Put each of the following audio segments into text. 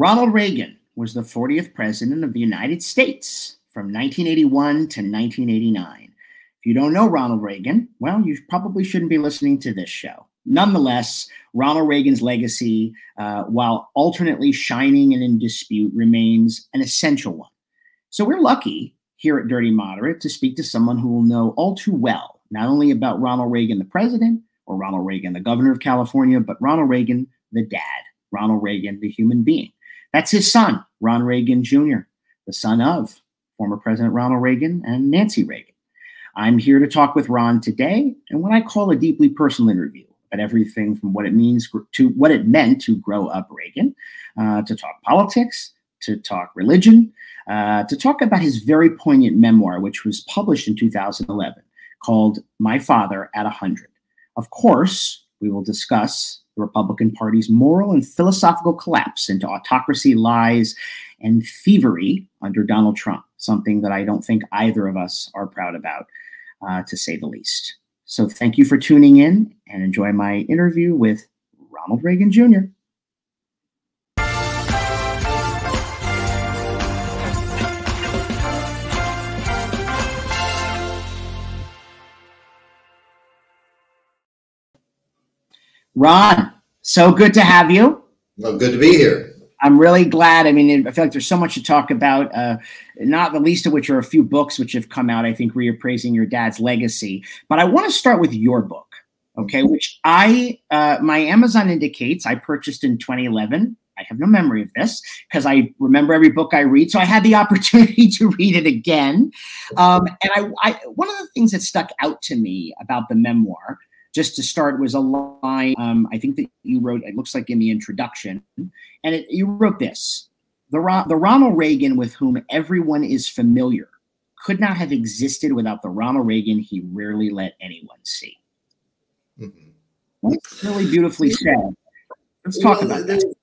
Ronald Reagan was the 40th president of the United States from 1981 to 1989. If you don't know Ronald Reagan, well, you probably shouldn't be listening to this show. Nonetheless, Ronald Reagan's legacy, while alternately shining and in dispute, remains an essential one. So we're lucky here at Dirty Moderate to speak to someone who will know all too well, not only about Ronald Reagan, the president, or Ronald Reagan, the governor of California, but Ronald Reagan, the dad, Ronald Reagan, the human being. That's his son, Ron Reagan Jr., the son of former President Ronald Reagan and Nancy Reagan. I'm here to talk with Ron today in what I call a deeply personal interview, about everything from what it means to what it meant to grow up Reagan, to talk politics, to talk religion, to talk about his very poignant memoir, which was published in 2011, called My Father at 100. Of course, we will discuss the Republican Party's moral and philosophical collapse into autocracy, lies, and thievery under Donald Trump, something that I don't think either of us are proud about, to say the least. So thank you for tuning in and enjoy my interview with Ronald Reagan Jr. Ron, so good to have you. Well, good to be here. I'm really glad. I mean, I feel like there's so much to talk about, not the least of which are a few books which have come out, I think, reappraising your dad's legacy. But I want to start with your book, okay, which my Amazon indicates I purchased in 2011. I have no memory of this because I remember every book I read. So I had the opportunity to read it again. And one of the things that stuck out to me about the memoir, just to start, was a line I think that you wrote, it looks like in the introduction, and you wrote this: the Ronald Reagan with whom everyone is familiar could not have existed without the Ronald Reagan he rarely let anyone see. Mm-hmm. That's really beautifully said. Let's talk about that.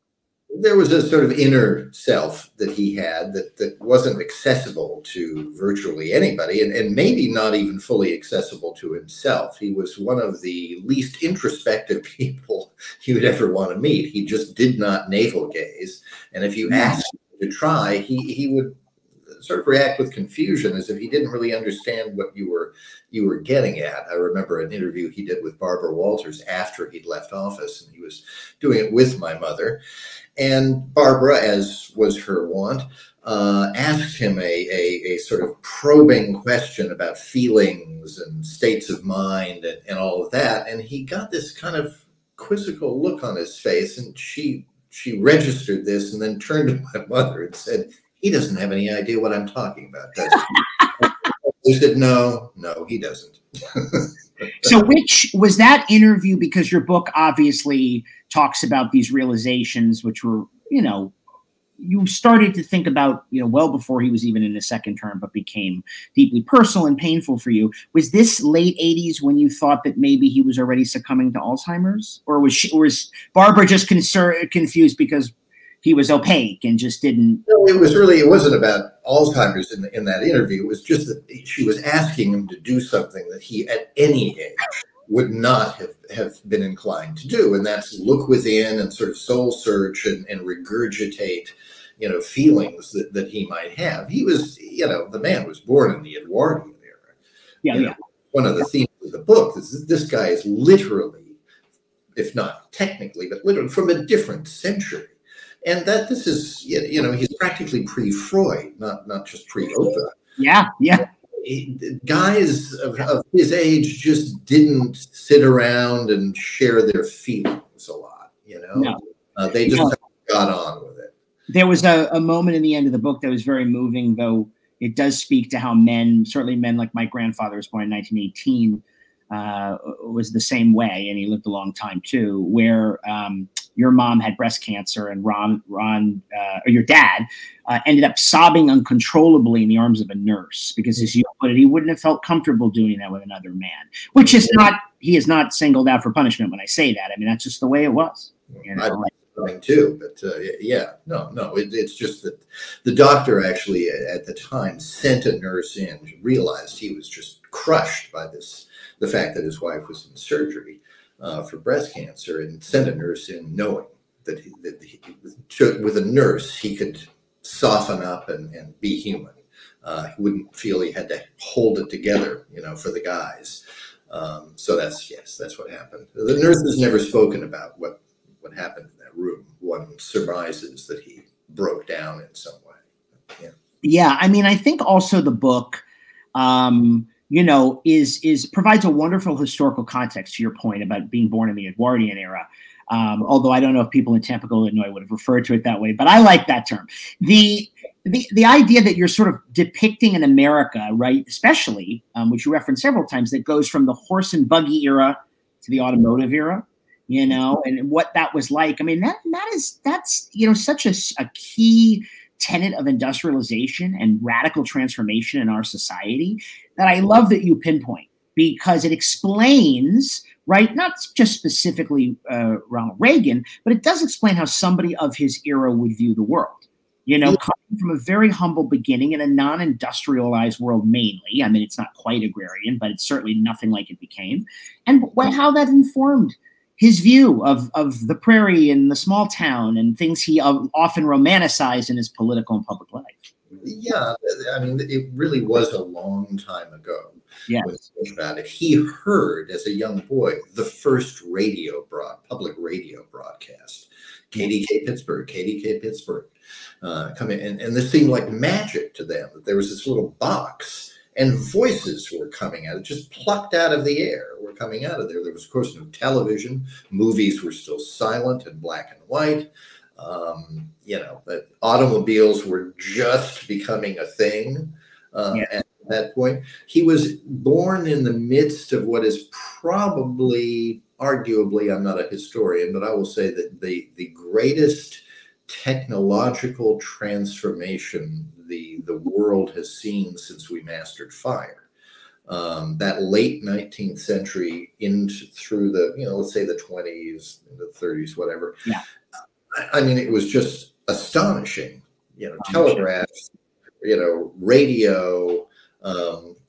There was a sort of inner self that he had that wasn't accessible to virtually anybody, and maybe not even fully accessible to himself. He was one of the least introspective people you would ever want to meet. He just did not navel gaze. And if you asked him to try, he would sort of react with confusion, as if he didn't really understand what you were getting at. I remember an interview he did with Barbara Walters after he'd left office, and he was doing it with my mother. And Barbara, as was her wont, asked him a sort of probing question about feelings and states of mind and all of that. And he got this kind of quizzical look on his face, and she registered this and then turned to my mother and said, "He doesn't have any idea what I'm talking about, does he?" He said, no, he doesn't. So which was that interview? Because your book obviously talks about these realizations, which were, you know, you started to think about, you know, well before he was even in his second term, but became deeply personal and painful for you. Was this late 80s when you thought that maybe he was already succumbing to Alzheimer's? Or was Barbara just confused because he was opaque and just didn't? No, it wasn't about Alzheimer's in that interview. It was just that she was asking him to do something that he at any age would not have been inclined to do. And that's look within and sort of soul search and regurgitate, you know, feelings that he might have. He was, you know, the man was born in the Edwardian era. Yeah, yeah. One of the themes of the book is this guy is literally, if not technically, but literally from a different century. And that this is, you know, he's practically pre-Freud, not just pre-Oprah. Yeah, yeah. Guys of his age just didn't sit around and share their feelings a lot, you know? No. They just got on with it. There was a moment in the end of the book that was very moving, though it does speak to how men, certainly men like my grandfather was born in 1918, was the same way, and he lived a long time too, where your mom had breast cancer, and or your dad ended up sobbing uncontrollably in the arms of a nurse, because, as you put it, he wouldn't have felt comfortable doing that with another man, which is not, he is not singled out for punishment when I say that. I mean, that's just the way it was. You know? I was crying too, but yeah, no, it's just that the doctor actually at the time sent a nurse in, realized he was just crushed by this, the fact that his wife was in surgery for breast cancer, and sent a nurse in knowing with a nurse, he could soften up and be human. He wouldn't feel he had to hold it together, you know, for the guys. So that's, yes, that's what happened. The nurse has never spoken about what happened in that room. One surmises that he broke down in some way. Yeah. Yeah, I mean, I think also the book, you know, provides a wonderful historical context to your point about being born in the Edwardian era. Although I don't know if people in Tampico, Illinois would have referred to it that way, but I like that term. The idea that you're sort of depicting an America, right, especially, which you referenced several times, that goes from the horse and buggy era to the automotive era, you know, and what that was like. I mean, that's, you know, such a key tenet of industrialization and radical transformation in our society that I love that you pinpoint, because it explains, right, not just specifically Ronald Reagan, but it does explain how somebody of his era would view the world, you know, coming from a very humble beginning in a non-industrialized world mainly. I mean, it's not quite agrarian, but it's certainly nothing like it became. And how that informed his view of the prairie and the small town and things he often romanticized in his political and public life. Yeah, I mean, it really was a long time ago. Yeah, about it. He heard as a young boy the first public radio broadcast, KDK Pittsburgh, KDK Pittsburgh, come in, and this seemed like magic to them. There was this little box, and voices were coming out, just plucked out of the air, were coming out of there. There was, of course, no television. Movies were still silent and black and white. You know, that automobiles were just becoming a thing at that point. He was born in the midst of what is probably, arguably, I'm not a historian, but I will say that the greatest technological transformation the world has seen since we mastered fire. That late 19th century into through the, you know, let's say the 20s, the 30s, whatever. Yeah. I mean, it was just astonishing, you know, telegraphs, you know, radio,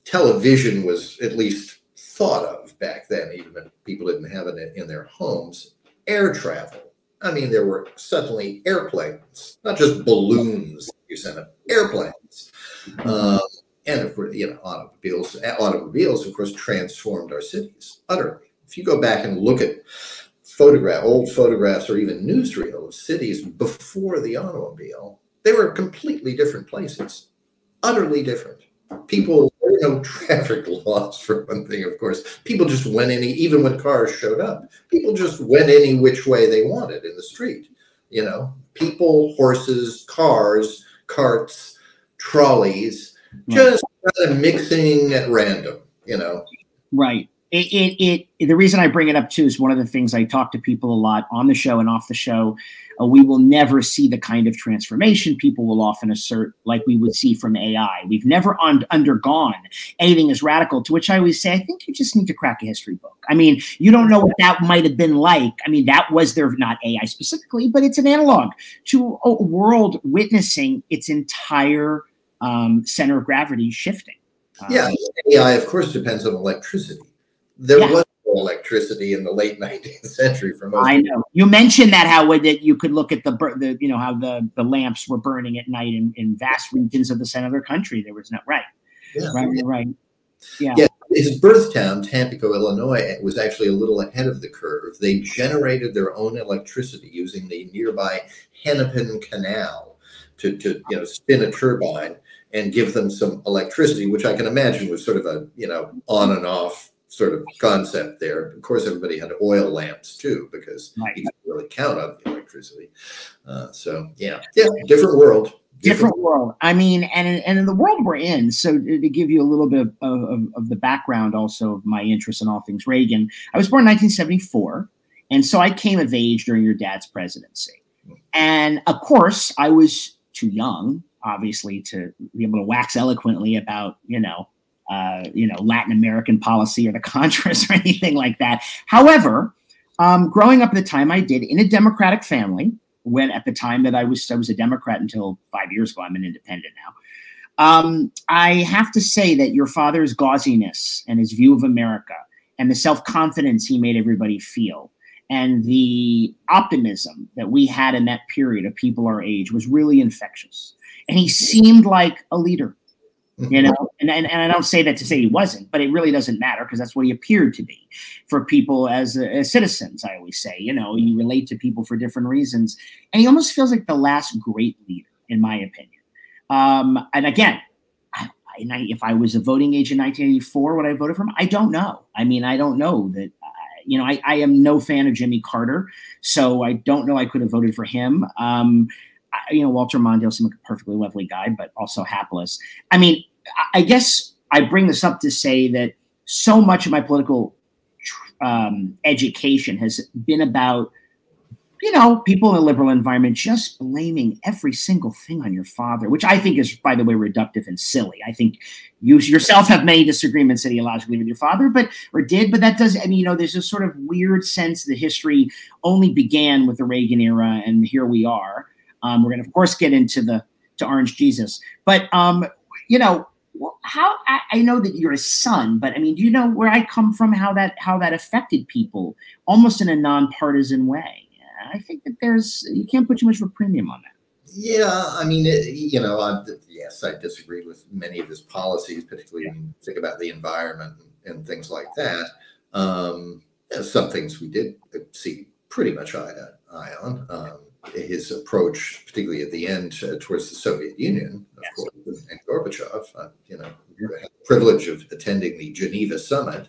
television was at least thought of back then, even if people didn't have it in their homes. Air travel. I mean, there were suddenly airplanes, not just balloons you sent up, airplanes. And of course, you know, automobiles, of course, transformed our cities utterly. If you go back and look at old photographs or even newsreels of cities before the automobile, they were completely different places, utterly different. People, there were no traffic laws for one thing, of course. People just went even when cars showed up, people just went any which way they wanted in the street. You know, people, horses, cars, carts, trolleys, just kind of mixing at random, you know. Right. The reason I bring it up too is one of the things I talk to people a lot on the show and off the show. We will never see the kind of transformation people will often assert like we would see from AI. We've never undergone anything as radical, to which I always say, I think you just need to crack a history book. I mean, you don't know what that might have been like. I mean, that was their, not AI specifically, but it's an analog to a world witnessing its entire center of gravity shifting. Yeah, AI, of course, depends on electricity. There was no electricity in the late 19th century for most. I know you mentioned that how that you could look at the you know how the lamps were burning at night in vast regions of the center of their country. There was no right. His birth town, Tampico, Illinois, was actually a little ahead of the curve. They generated their own electricity using the nearby Hennepin Canal to you know spin a turbine and give them some electricity, which I can imagine was sort of a you know on and off sort of concept there. Of course, everybody had oil lamps too, because you didn't really count on the electricity. So yeah, different world. Different world. I mean, and in the world we're in, so to give you a little bit of the background also of my interest in all things Reagan, I was born in 1974. And so I came of age during your dad's presidency. And of course, I was too young, obviously, to be able to wax eloquently about, you know, Latin American policy or the Contras or anything like that. However, growing up at the time I did in a Democratic family, when at the time that I was a Democrat until 5 years ago, I'm an independent now. I have to say that your father's gauziness and his view of America and the self-confidence he made everybody feel and the optimism that we had in that period of people our age was really infectious. And he seemed like a leader, you know, and I don't say that to say he wasn't, but it really doesn't matter because that's what he appeared to be for people as citizens. I always say, you know, you relate to people for different reasons. And he almost feels like the last great leader, in my opinion. And again, if I was a voting age in 1984, would I have voted for him? I don't know. I mean, I don't know that. You know, I am no fan of Jimmy Carter, so I don't know I could have voted for him. You know, Walter Mondale seemed like a perfectly lovely guy, but also hapless. I mean, I guess I bring this up to say that so much of my political education has been about, you know, people in a liberal environment just blaming every single thing on your father, which I think is, by the way, reductive and silly. I think you yourself have many disagreements ideologically with your father, but that does, I mean, you know, there's this sort of weird sense that history only began with the Reagan era, and here we are. We're going to, of course, get into to Orange Jesus, but you know, how I know that you're a son, but I mean, do you know where I come from? How that affected people almost in a nonpartisan way. I think that you can't put too much of a premium on that. Yeah, I mean, you know, yes, I disagreed with many of his policies, particularly when you think about the environment and things like that. Some things we did see pretty much eye to eye on. His approach, particularly at the end towards the Soviet Union, of course, and Gorbachev, you know, had the privilege of attending the Geneva Summit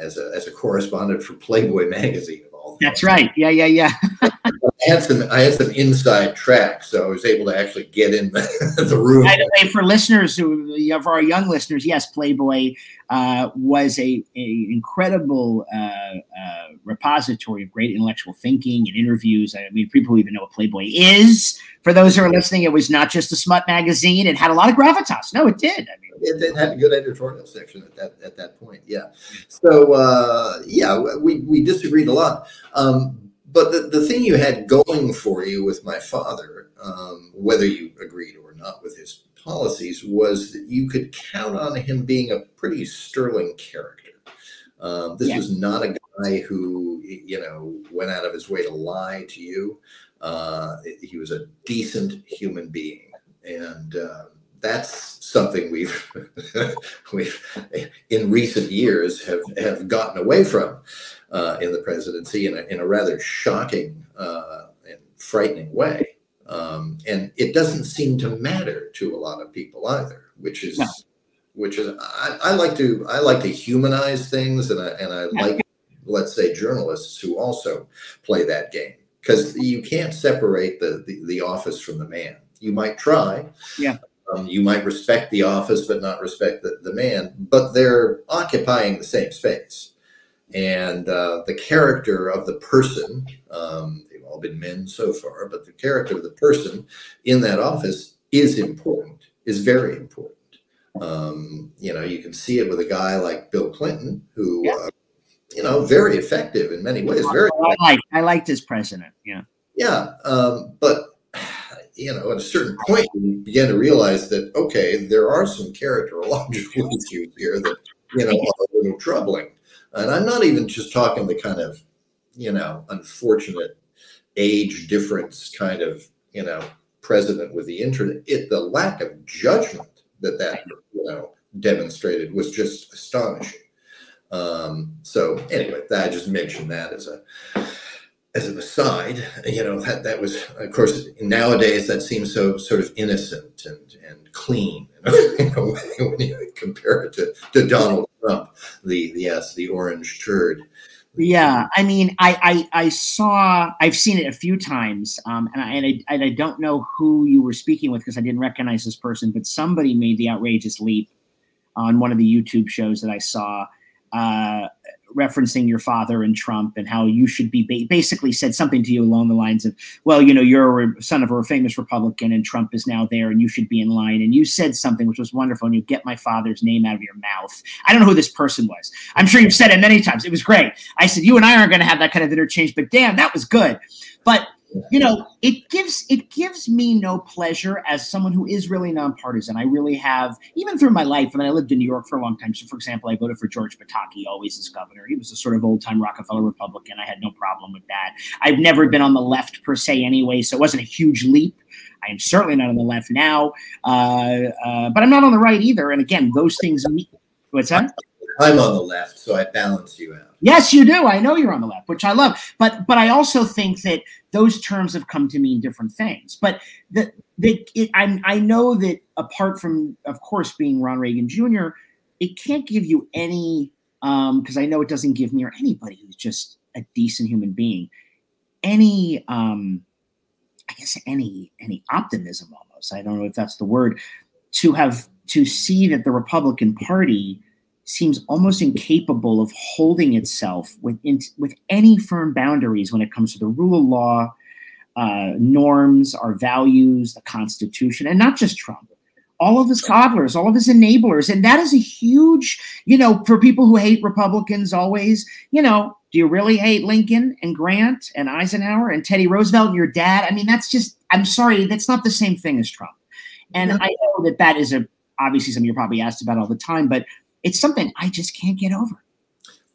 as a correspondent for Playboy magazine. That's right. Yeah, yeah, yeah. I had some inside track, so I was able to actually get in the room. By the way, for listeners, for our young listeners, yes, Playboy was a incredible repository of great intellectual thinking and interviews. I mean, people who even know what Playboy is. For those who are listening, it was not just a smut magazine. It had a lot of gravitas. No, it did. I mean, it had a good editorial section at that point. Yeah. So, yeah, we disagreed a lot. But the thing you had going for you with my father, whether you agreed or not with his policies, was that you could count on him being a pretty sterling character. This was not a guy who, you know, went out of his way to lie to you. He was a decent human being. And, that's something we've in recent years have gotten away from in the presidency in a rather shocking and frightening way. And it doesn't seem to matter to a lot of people either, which is I like to humanize things, and I like, let's say, journalists who also play that game, because you can't separate the office from the man. You might try. Yeah. You might respect the office, but not respect the man, but they're occupying the same space. And the character of the person, they've all been men so far, but the character of the person in that office is important, is very important. You know, you can see it with a guy like Bill Clinton, who, you know, very effective in many ways. Very I liked his president, yeah. Yeah, but... you know, at a certain point, you begin to realize that, okay, there are some characterological issues here that, you know, are a little troubling. And I'm not even just talking the kind of, you know, unfortunate age difference kind of, you know, president with the internet. The lack of judgment that, you know, demonstrated was just astonishing. So anyway, I just mentioned that as an aside, you know, that was, of course, nowadays that seems so sort of innocent and clean, in a way, when you compare it to Donald Trump, the orange turd. Yeah, I mean, I've seen it a few times, and I don't know who you were speaking with because I didn't recognize this person, but somebody made the outrageous leap on one of the YouTube shows that I saw, referencing your father and Trump and how you should be, basically said something to you along the lines of, well, you know, you're a son of a famous Republican and Trump is now there and you should be in line. And you said something which was wonderful, and you get my father's name out of your mouth. I don't know who this person was. I'm sure you've said it many times. It was great. I said, you and I aren't going to have that kind of interchange, but damn, that was good. But you know, it gives me no pleasure as someone who is really nonpartisan. I really have, even through my life, I mean, I lived in New York for a long time. So, for example, I voted for George Pataki always as governor. He was a sort of old-time Rockefeller Republican. I had no problem with that. I've never been on the left per se anyway, so it wasn't a huge leap. I am certainly not on the left now, but I'm not on the right either. And again, those things, what's that? I'm on the left, so I balance you out. Yes, you do. I know you're on the left, which I love. But I also think that those terms have come to mean different things. But I know that apart from, of course, being Ron Reagan Jr., it can't give you any, because I know it doesn't give me or anybody who's just a decent human being, any, I guess, any optimism almost. I don't know if that's the word, to see that the Republican Party seems almost incapable of holding itself with any firm boundaries when it comes to the rule of law, norms, our values, the Constitution, and not just Trump, all of his coddlers, all of his enablers. And that is a huge, you know, for people who hate Republicans always, you know, do you really hate Lincoln and Grant and Eisenhower and Teddy Roosevelt and your dad? I mean, that's just, I'm sorry, that's not the same thing as Trump. And I know that that is obviously something you're probably asked about all the time, but it's something I just can't get over.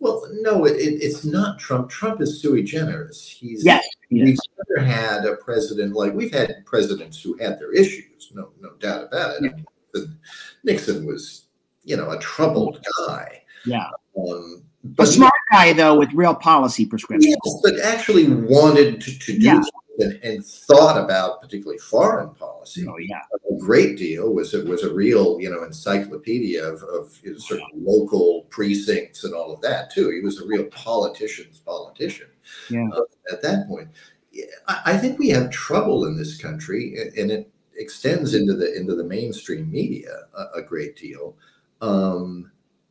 Well, no, it's not Trump. Trump is sui generis. He's, yes, we've never had a president like, we've had presidents who had their issues, no doubt about it. Yeah. I mean, Nixon was, you know, a troubled guy. Yeah, but a smart guy though, with real policy prescriptions. Yes, but actually wanted to do something and thought about particularly foreign policy. Oh yeah. A great deal. Was a real, you know, encyclopedia of you know, certain local precincts and all of that too. He was a real politician's politician. Yeah. At that point, I think we have trouble in this country, and it extends into the mainstream media a great deal.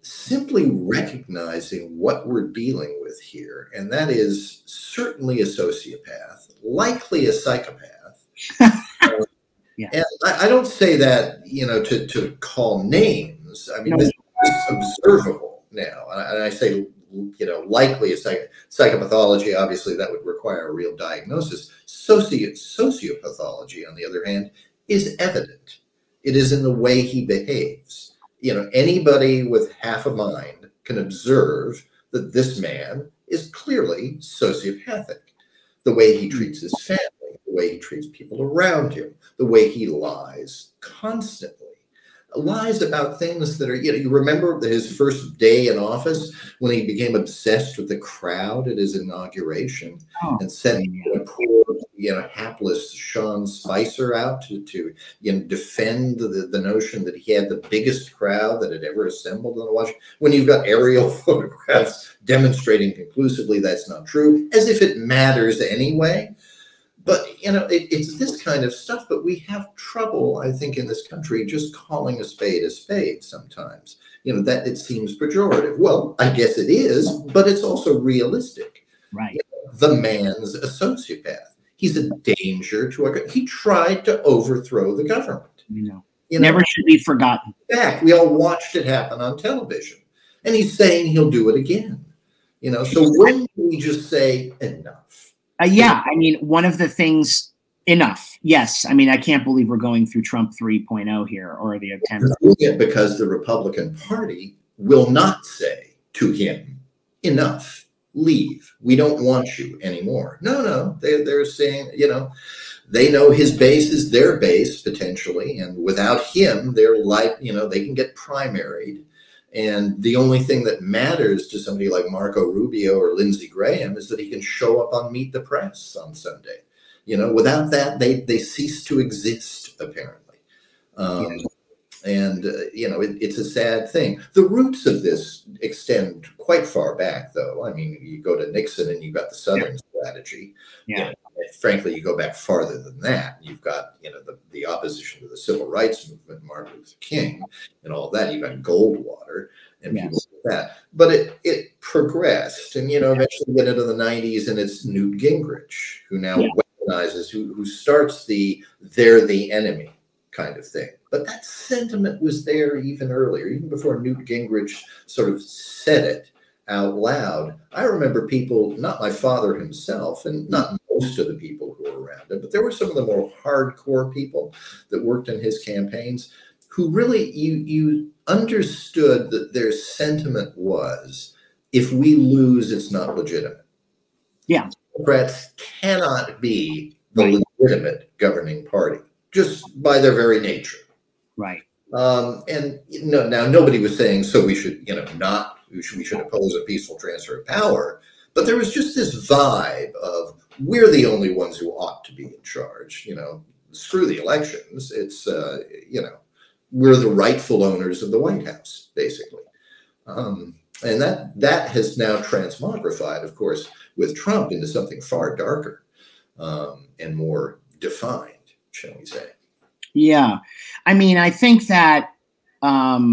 Simply recognizing what we're dealing with here, and that is certainly a sociopath, likely a psychopath. Yeah. And I don't say that, you know, to call names. I mean, no. This is observable now. And I say, you know, likely a psychopathology, obviously that would require a real diagnosis. Sociopathology, on the other hand, is evident. It is in the way he behaves. You know, anybody with half a mind can observe that this man is clearly sociopathic. The way he treats his family, the way he treats people around him, the way he lies constantly. Lies about things that are, you know, you remember his first day in office when he became obsessed with the crowd at his inauguration and sent a poor, you know, hapless Sean Spicer out to you know, defend the notion that he had the biggest crowd that had ever assembled in Washington, when you've got aerial photographs demonstrating conclusively that's not true, as if it matters anyway. But, you know, it's this kind of stuff, but we have trouble, I think, in this country just calling a spade sometimes. You know, that it seems pejorative. Well, I guess it is, but it's also realistic. Right. You know, the man's a sociopath. He's a danger to our country. He tried to overthrow the government. You know, never should be forgotten. In fact, we all watched it happen on television. And he's saying he'll do it again. You know, so when we just say enough? Yeah, I mean, one of the things, enough. Yes, I mean, I can't believe we're going through Trump 3.0 here, or the attempt. Because the Republican Party will not say to him, enough, leave. We don't want you anymore. No, they're saying, you know, they know his base is their base potentially, and without him, they're like, you know, they can get primaried. And the only thing that matters to somebody like Marco Rubio or Lindsey Graham is that he can show up on Meet the Press on Sunday. You know, without that, they cease to exist, apparently. And, you know, it's a sad thing. The roots of this extend quite far back, though. I mean, you go to Nixon and you've got the Southern strategy. Yeah. You know, frankly, you go back farther than that. You've got, you know, the opposition to the civil rights movement, Martin Luther King, and all that. You've got Goldwater and people like that. But it progressed, and you know, eventually get into the '90s, and it's Newt Gingrich who now weaponizes, who starts the "they're the enemy" kind of thing. But that sentiment was there even earlier, even before Newt Gingrich sort of said it out loud. I remember people, not my father himself, and not most of the people who are around it. But there were some of the more hardcore people that worked in his campaigns who really, you understood that their sentiment was, if we lose, it's not legitimate. Yeah. Democrats cannot be the legitimate governing party, just by their very nature. Right. And you know, now nobody was saying, so we should, you know, not, we should oppose a peaceful transfer of power. But there was just this vibe of, we're the only ones who ought to be in charge, you know, screw the elections. It's, you know, we're the rightful owners of the White House, basically. And that has now transmogrified, of course, with Trump into something far darker and more defined, shall we say. Yeah. I mean, I think that the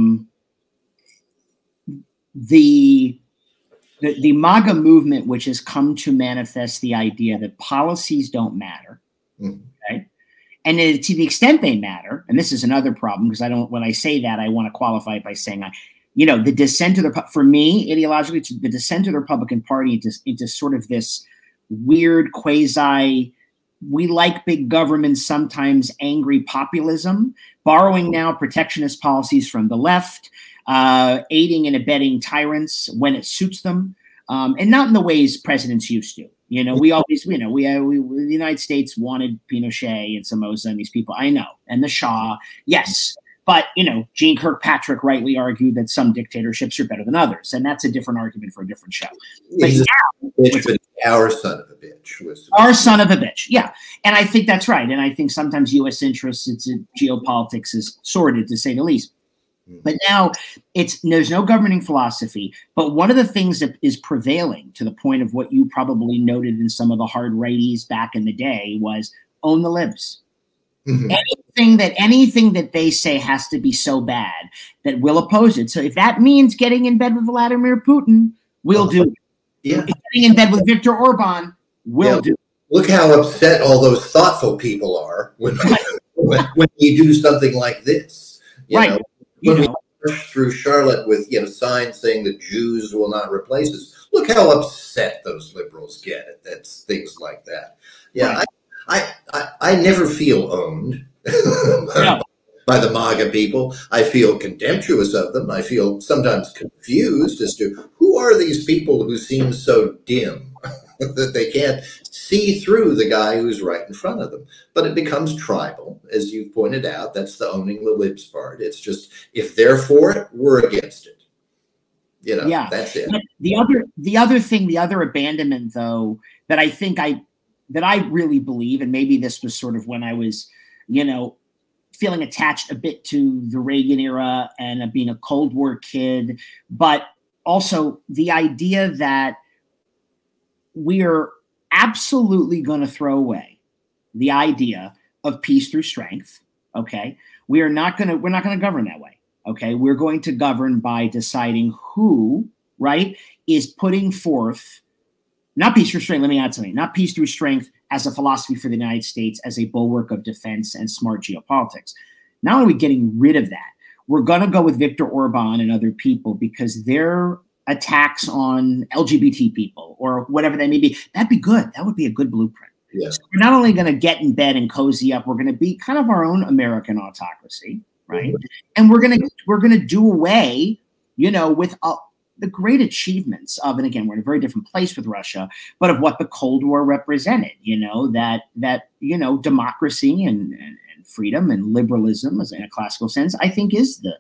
MAGA movement, which has come to manifest the idea that policies don't matter, mm-hmm. right? And to the extent they matter, and this is another problem, because I don't, when I say that, I want to qualify it by saying, you know, the descent of the, for me, ideologically, it's the descent of the Republican Party into sort of this weird quasi, we like big government, sometimes angry populism, borrowing now protectionist policies from the left, aiding and abetting tyrants when it suits them, and not in the ways presidents used to. You know, we always, you know, we the United States wanted Pinochet and Somoza and these people, I know, and the Shah, yes. But, you know, Jean Kirkpatrick rightly argued that some dictatorships are better than others, and that's a different argument for a different show. But now, our son of a bitch. Our son of a bitch, yeah. And I think that's right. And I think sometimes U.S. interests, geopolitics is sordid, to say the least. Mm-hmm. But now there's no governing philosophy. But one of the things that is prevailing, to the point of what you probably noted in some of the hard righties back in the day, was own the libs. Mm-hmm. Anything that they say has to be so bad that we'll oppose it. So if that means getting in bed with Vladimir Putin, we'll do it. Yeah. Getting in bed with Viktor Orban, we'll do it. Look how upset all those thoughtful people are when we do something like this. You know, when we march through Charlotte with signs saying that Jews will not replace us, look how upset those liberals get at things like that. Yeah. Right. I never feel owned by the MAGA people. I feel contemptuous of them. I feel sometimes confused as to who are these people who seem so dim that they can't see through the guy who's right in front of them. But it becomes tribal, as you pointed out. That's the owning the libs part. It's just, if they're for it, we're against it. You know, that's it. But the other thing, the other abandonment, though, that I think that I really believe, and maybe this was sort of when I was, you know, feeling attached a bit to the Reagan era and being a Cold War kid, but also the idea that we are absolutely going to throw away the idea of peace through strength. Okay. We're not going to govern that way. Okay. We're going to govern by deciding who, right, is putting forth, not peace through strength, let me add something, not peace through strength as a philosophy for the United States, as a bulwark of defense and smart geopolitics. Not only are we getting rid of that, we're going to go with Viktor Orban and other people because their attacks on LGBT people or whatever they may be, that'd be good. That would be a good blueprint. Yeah. So we're not only going to get in bed and cozy up, we're going to be kind of our own American autocracy, right? Mm-hmm. And we're going to do away, you know, with the great achievements of, and again, we're in a very different place with Russia, but of what the Cold War represented, you know, that democracy and freedom and liberalism, as in a classical sense, I think is the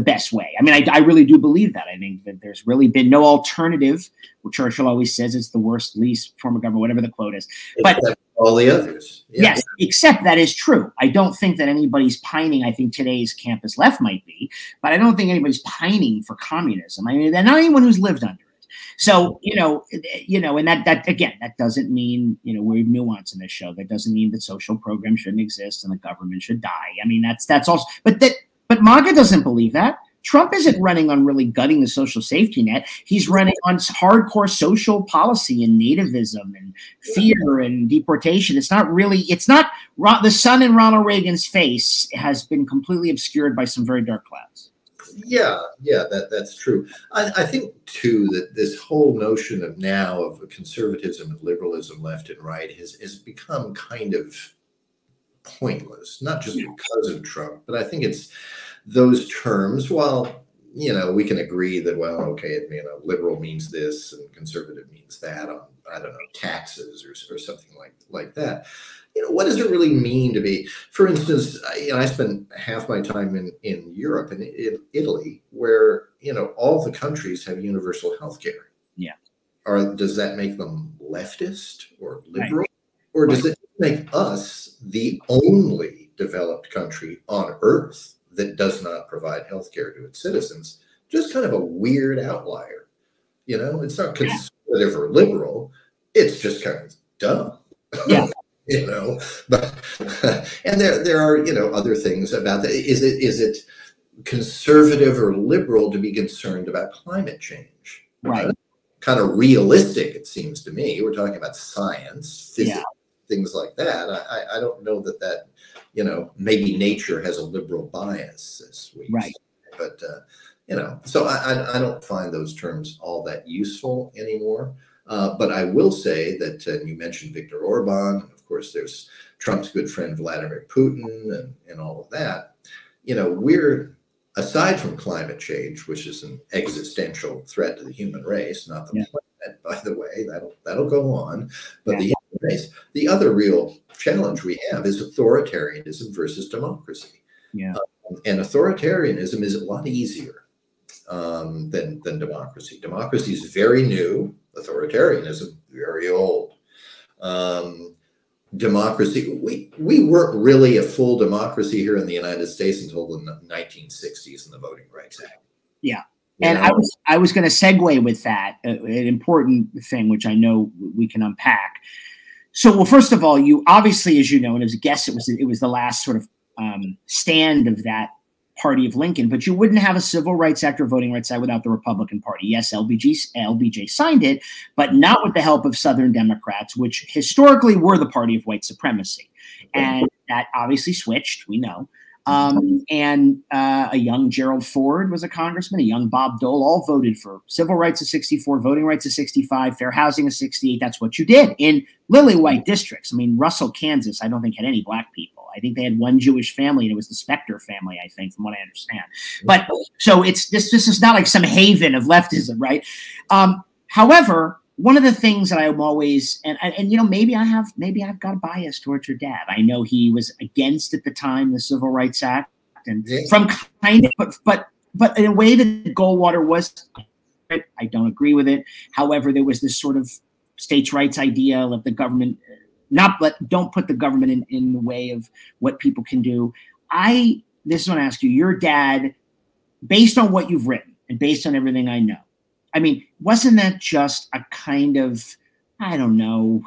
best way. I mean, I really do believe that. I think that there's really been no alternative. Well, Churchill always says it's the worst, least form of government, whatever the quote is. But except all the others. Yeah. Yes, except that is true. I don't think that anybody's pining. I think today's campus left might be, but I don't think anybody's pining for communism. I mean, not anyone who's lived under it. So, you know, and that again, that doesn't mean, you know, we're nuanced in this show. That doesn't mean that social programs shouldn't exist and the government should die. I mean, that's also, But MAGA doesn't believe that. Trump isn't running on really gutting the social safety net. He's running on hardcore social policy and nativism and fear and deportation. It's not the sun in Ronald Reagan's face has been completely obscured by some very dark clouds. Yeah, that's true. I think, too, that this whole notion of now of conservatism and liberalism left and right has become kind of pointless, not just because of Trump, but I think it's those terms, while, you know, we can agree that, well, okay, you know, liberal means this and conservative means that on, I don't know, taxes or something like that. You know, what does it really mean to be, for instance, you know, I spent half my time in Europe and in Italy, where, you know, all the countries have universal health care. Yeah. Or does that make them leftist or liberal? Right. Or does it make us the only developed country on earth that does not provide health care to its citizens? Just kind of a weird outlier. You know, it's not conservative or liberal. It's just kind of dumb. Yeah. You know, but and there are, you know, other things about that. Is it conservative or liberal to be concerned about climate change? Right. Kind of realistic, it seems to me. We're talking about science, physics, things like that. I don't know that, you know, maybe nature has a liberal bias this week. Right. But, you know, so I don't find those terms all that useful anymore. But I will say that you mentioned Viktor Orban. Of course, there's Trump's good friend, Vladimir Putin, and all of that. You know, we're, aside from climate change, which is an existential threat to the human race, not the planet, by the way, that'll go on. But the human race, the other real challenge we have is authoritarianism versus democracy. Yeah. And authoritarianism is a lot easier than democracy. Democracy is very new. Authoritarianism, very old. Democracy, we weren't really a full democracy here in the United States until the 1960s and the Voting Rights Act. Yeah. And you know? I was going to segue with that, an important thing, which I know we can unpack. So, well, first of all, you obviously, as you know, and as a guest, it was the last sort of stand of that party of Lincoln, but you wouldn't have a Civil Rights Act or Voting Rights Act without the Republican Party. Yes, LBJ signed it, but not with the help of Southern Democrats, which historically were the party of white supremacy. And that obviously switched, we know. A young Gerald Ford was a congressman, a young Bob Dole, all voted for civil rights of 64, voting rights of 65, fair housing of 68. That's what you did in lily white districts. I mean, Russell, Kansas, I don't think had any black people. I think they had one Jewish family, and it was the Specter family, I think, from what I understand. But so it's this is not like some haven of leftism, right? However, one of the things that I'm always, and you know, maybe I've got a bias towards your dad. I know he was against at the time the Civil Rights Act, and from kind of, but in a way that Goldwater was, I don't agree with it. However, there was this sort of states' rights idea of the government, don't put the government in the way of what people can do. This is what I ask you, your dad, based on what you've written and based on everything I know, I mean, wasn't that just a kind of, I don't know,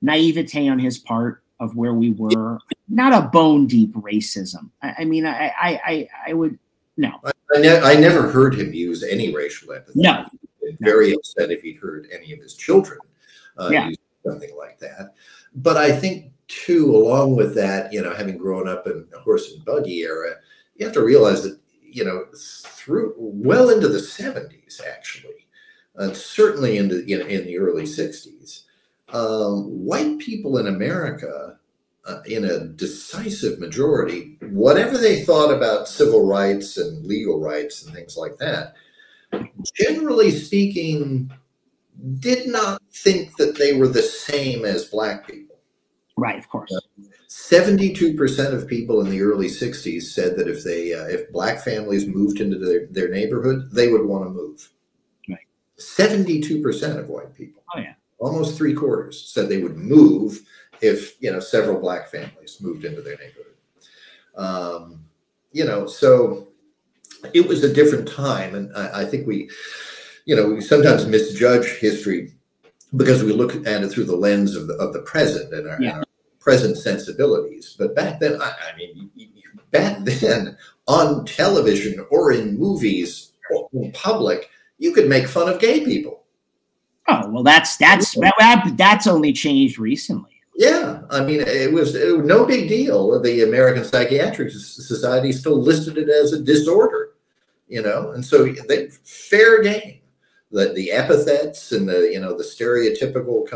naivete on his part of where we were? Not a bone deep racism. I mean, I would, no. I never heard him use any racial epithet. No. Very upset if he'd heard any of his children use something like that. But I think, too, along with that, you know, having grown up in the horse and buggy era, you have to realize that, you know, through well into the 70s, actually, and certainly in the early 60s, white people in America, in a decisive majority, whatever they thought about civil rights and legal rights and things like that, generally speaking, did not think that they were the same as black people. Right, of course. 72% of people in the early 60s said that if black families moved into their neighborhood, they would want to move. Right. 72% of white people. Oh, yeah. Almost 3/4 said they would move if, you know, several black families moved into their neighborhood. You know, so it was a different time. And I think we, you know, we sometimes misjudge history because we look at it through the lens of the present and our present sensibilities. But back then, I mean, back then on television or in movies or in public, you could make fun of gay people. Oh, well, that's only changed recently. Yeah, I mean, it was no big deal. The American Psychiatric Society still listed it as a disorder. you know, and so they fair game. The epithets and the, you know, the stereotypical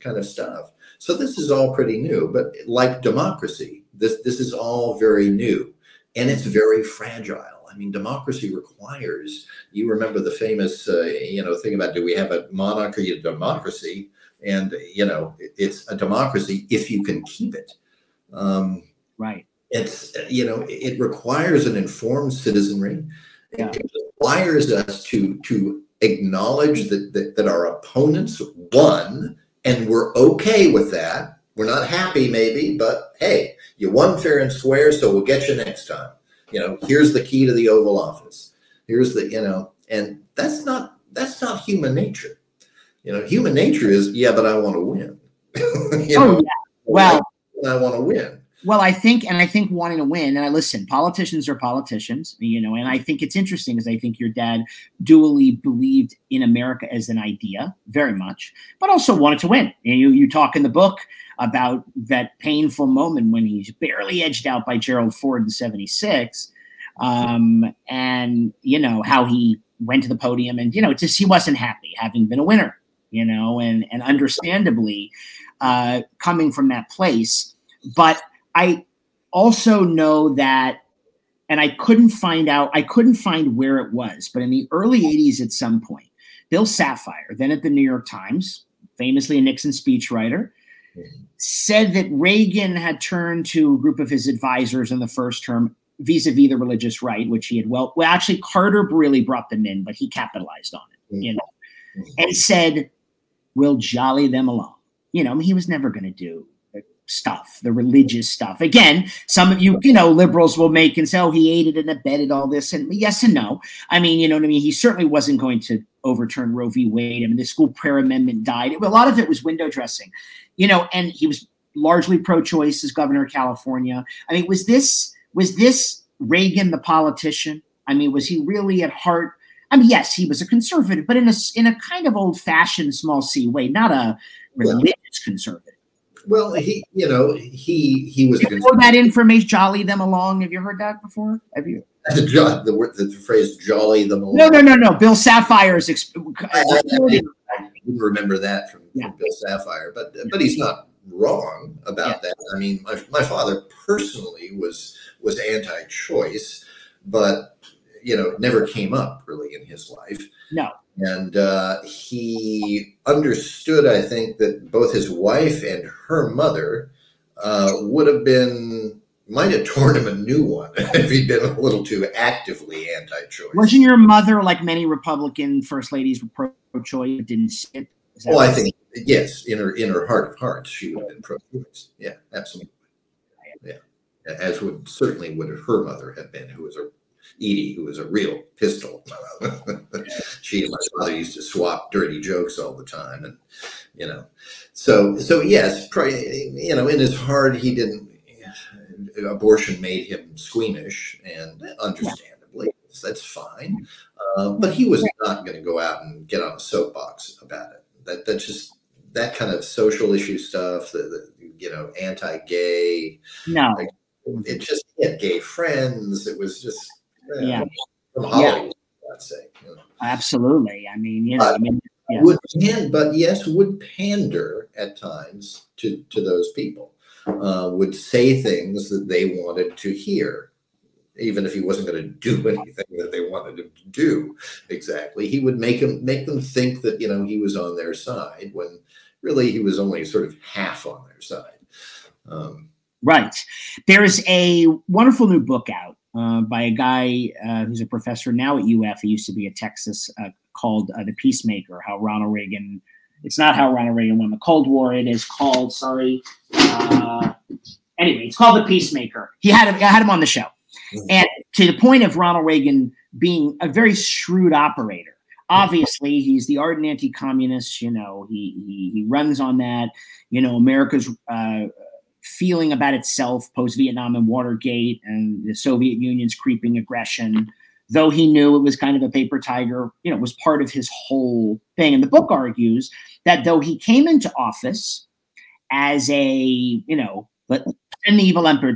kind of stuff. So this is all pretty new, but like democracy, this is all very new and it's very fragile. I mean, democracy requires, you remember the famous, you know, thing about, do we have a monarchy or democracy? And, you know, it's a democracy if you can keep it. Right. It's, you know, it requires an informed citizenry. Yeah. It requires us to acknowledge that our opponents won and we're okay with that. We're not happy maybe, but hey, you won fair and square, so we'll get you next time. You know, here's the key to the Oval Office. Here's the, you know, and that's not human nature. You know, human nature is, yeah, but I want to win. You know, yeah. Well, I want to win. Well, I think wanting to win, and I listen, politicians are politicians, you know, and I think it's interesting because I think your dad dually believed in America as an idea very much, but also wanted to win. And you talk in the book about that painful moment when he's barely edged out by Gerald Ford in '76, and, you know, how he went to the podium and, you know, just he wasn't happy having been a winner, you know, and understandably coming from that place. But I also know that, and I couldn't find where it was, but in the early 80s at some point, Bill Safire, then at the New York Times, famously a Nixon speechwriter, said that Reagan had turned to a group of his advisors in the first term vis-a-vis the religious right, which he had, well, actually Carter really brought them in, but he capitalized on it, you know, and said, we'll jolly them along. You know, I mean, he was never going to do stuff, the religious stuff. Again, some of you, you know, liberals will make and say, oh, he aided and abetted all this. And yes and no. I mean, you know what I mean? He certainly wasn't going to overturn Roe v. Wade. I mean, the school prayer amendment died. A lot of it was window dressing, you know, and he was largely pro-choice as governor of California. I mean, was this Reagan, the politician? I mean, was he really at heart? I mean, yes, he was a conservative, but in a kind of old fashioned small C way, not a religious conservative. Well, he, you know, he was. You know that information, jolly them along. Have you heard that before? Have you? The phrase "jolly them along." No. Bill Safire's. I didn't remember that from Bill Safire, but he's not wrong about that. I mean, my father personally was anti-choice, but you know, it never came up really in his life. No. And he understood, I think, that both his wife and her mother might have torn him a new one if he'd been a little too actively anti-choice. Wasn't your mother, like many Republican first ladies, pro-choice, didn't sit? Oh, I think, yes, in her heart of hearts, she would have been pro-choice. Yeah, absolutely. Yeah, as certainly would her mother have been, who was a Edie, who was a real pistol. She and my father used to swap dirty jokes all the time, and you know, so yes, probably, you know, in his heart, he didn't. Abortion made him squeamish, and understandably, that's fine. But he was not going to go out and get on a soapbox about it. That's just that kind of social issue stuff. The you know, anti-gay. No, like, it just he had gay friends. It was just. Yeah. Yeah. I'd say, you know. Absolutely. I mean, you know, would pander at times to those people, would say things that they wanted to hear, even if he wasn't going to do anything that they wanted him to do. Exactly. He would make them think that, you know, he was on their side when really he was only sort of half on their side. Right. There is a wonderful new book out. By a guy who's a professor now at UF, he used to be at Texas, called The Peacemaker, how Ronald Reagan, it's not how Ronald Reagan won the Cold War, it is called, sorry, anyway, it's called The Peacemaker. I had him on the show. Mm-hmm. And to the point of Ronald Reagan being a very shrewd operator, obviously he's the ardent anti-communist, you know, he runs on that, you know, America's feeling about itself post-Vietnam and Watergate and the Soviet Union's creeping aggression, though he knew it was kind of a paper tiger, you know, was part of his whole thing. And the book argues that though he came into office as a, you know, an evil empire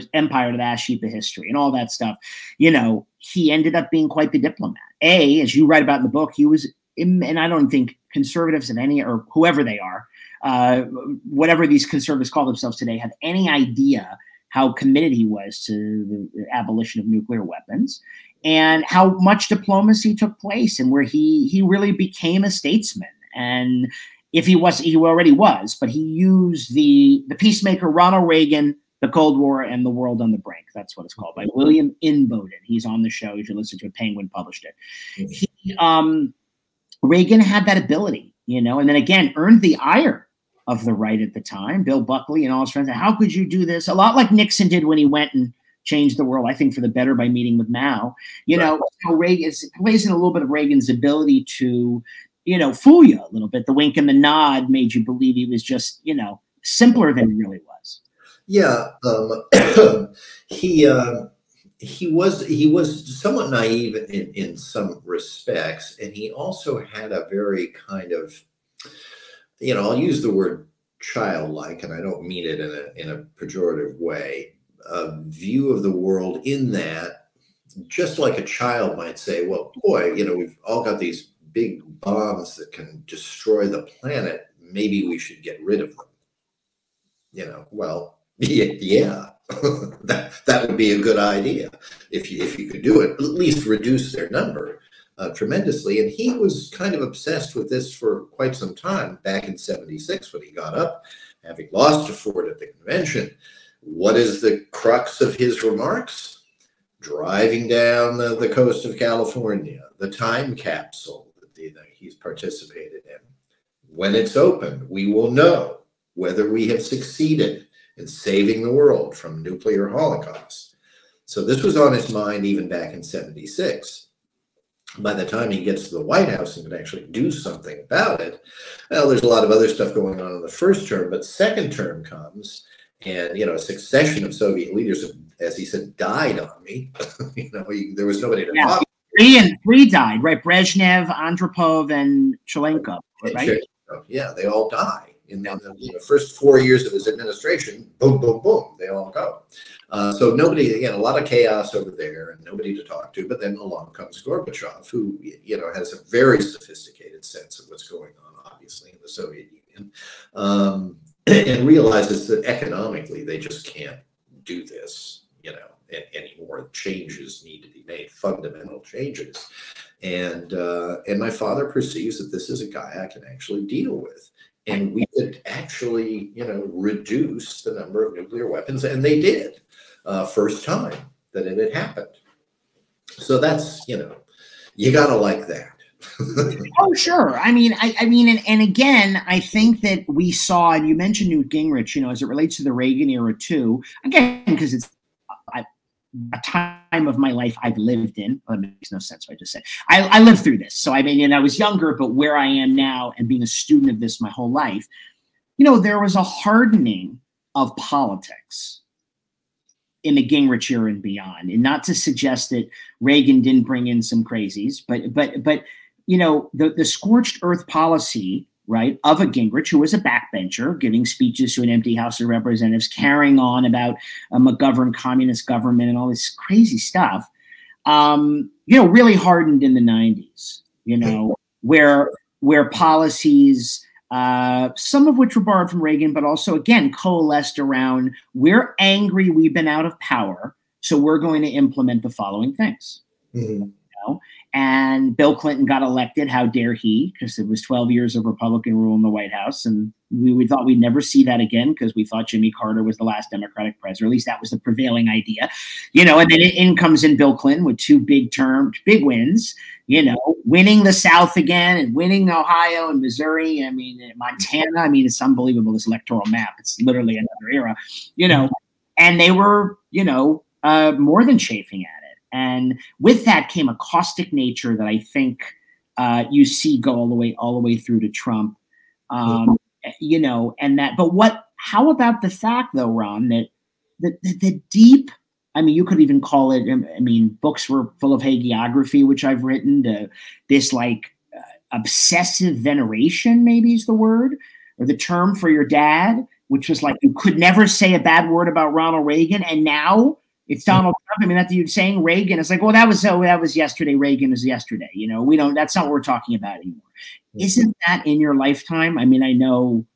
to the ash heap of history and all that stuff, you know, he ended up being quite the diplomat. As you write about in the book, he was, and I don't think conservatives and any, or whoever they are, whatever these conservatives call themselves today, have any idea how committed he was to the abolition of nuclear weapons and how much diplomacy took place and where he really became a statesman. And if he was, he already was, but he used the Peacemaker, Ronald Reagan, The Cold War, and The World on the Brink. That's what it's called, by William Inboden. He's on the show. You should listen to it. Penguin published it. He, Reagan had that ability, you know, and then again, earned the ire of the right at the time, Bill Buckley and all his friends. How could you do this? A lot like Nixon did when he went and changed the world, I think, for the better by meeting with Mao. You right. know, so Reagan plays in a little bit of Reagan's ability to, you know, fool you a little bit. The wink and the nod made you believe he was just, you know, simpler than he really was. Yeah, he was somewhat naive in some respects, and he also had a very kind of, you know, I'll use the word childlike, and I don't mean it in a pejorative way, a view of the world, in that just like a child might say, well, boy, you know, we've all got these big bombs that can destroy the planet. Maybe we should get rid of them. You know, well, yeah, that would be a good idea if you could do it, at least reduce their number tremendously. And he was kind of obsessed with this for quite some time, back in '76 when he got up, having lost to Ford at the convention. What is the crux of his remarks? Driving down the coast of California, the time capsule that he's participated in. When it's open, we will know whether we have succeeded in saving the world from nuclear holocaust. So this was on his mind even back in '76. By the time he gets to the White House and can actually do something about it, well, there's a lot of other stuff going on in the first term, but second term comes, and, you know, a succession of Soviet leaders have, as he said, died on me. You know, there was nobody to talk. Three died, right? Brezhnev, Andropov, and Chelenko, right? Yeah, they all die. In the first 4 years of his administration, boom, boom, boom, they all go. So nobody, again, a lot of chaos over there and nobody to talk to. But then along comes Gorbachev, who, you know, has a very sophisticated sense of what's going on, obviously, in the Soviet Union, and realizes that economically they just can't do this, you know, anymore. Changes need to be made, fundamental changes. And my father perceives that this is a guy I can actually deal with. And we could actually, you know, reduce the number of nuclear weapons. And they did, first time that it had happened. So that's, you know, you got to like that. Oh, sure. I mean, I mean, and again, I think that we saw, and you mentioned Newt Gingrich, you know, as it relates to the Reagan era too, again, because it's a time of my life I've lived in. Well, that makes no sense what I just said. I lived through this. So I mean, and I was younger, but where I am now and being a student of this my whole life, you know, there was a hardening of politics in the Gingrich era and beyond. And not to suggest that Reagan didn't bring in some crazies, but you know, the scorched earth policy, right, of a Gingrich, who was a backbencher, giving speeches to an empty House of Representatives, carrying on about a McGovern communist government and all this crazy stuff, you know, really hardened in the 90s, you know, where policies, some of which were borrowed from Reagan, but also, again, coalesced around, we're angry we've been out of power, so we're going to implement the following things. Mm-hmm. And Bill Clinton got elected. How dare he? Because it was 12 years of Republican rule in the White House. And we thought we'd never see that again, because we thought Jimmy Carter was the last Democratic president. Or at least that was the prevailing idea. You know, and then in comes in Bill Clinton with two big wins, you know, winning the South again and winning Ohio and Missouri. I mean, and Montana. I mean, it's unbelievable, this electoral map. It's literally another era, you know. And they were, you know, more than chafing at it. And with that came a caustic nature that I think you see go all the way through to Trump, you know, and that. But how about the fact, though, Ron, that the deep, I mean, you could even call it, I mean, books were full of hagiography, which I've written, this like obsessive veneration, maybe is the word or the term for your dad, which was like, you could never say a bad word about Ronald Reagan. And now, It's Donald Trump. I mean, that's you saying Reagan. It's like, well, that was yesterday. Reagan is yesterday. You know, we don't. That's not what we're talking about anymore. Isn't that in your lifetime? I mean, I know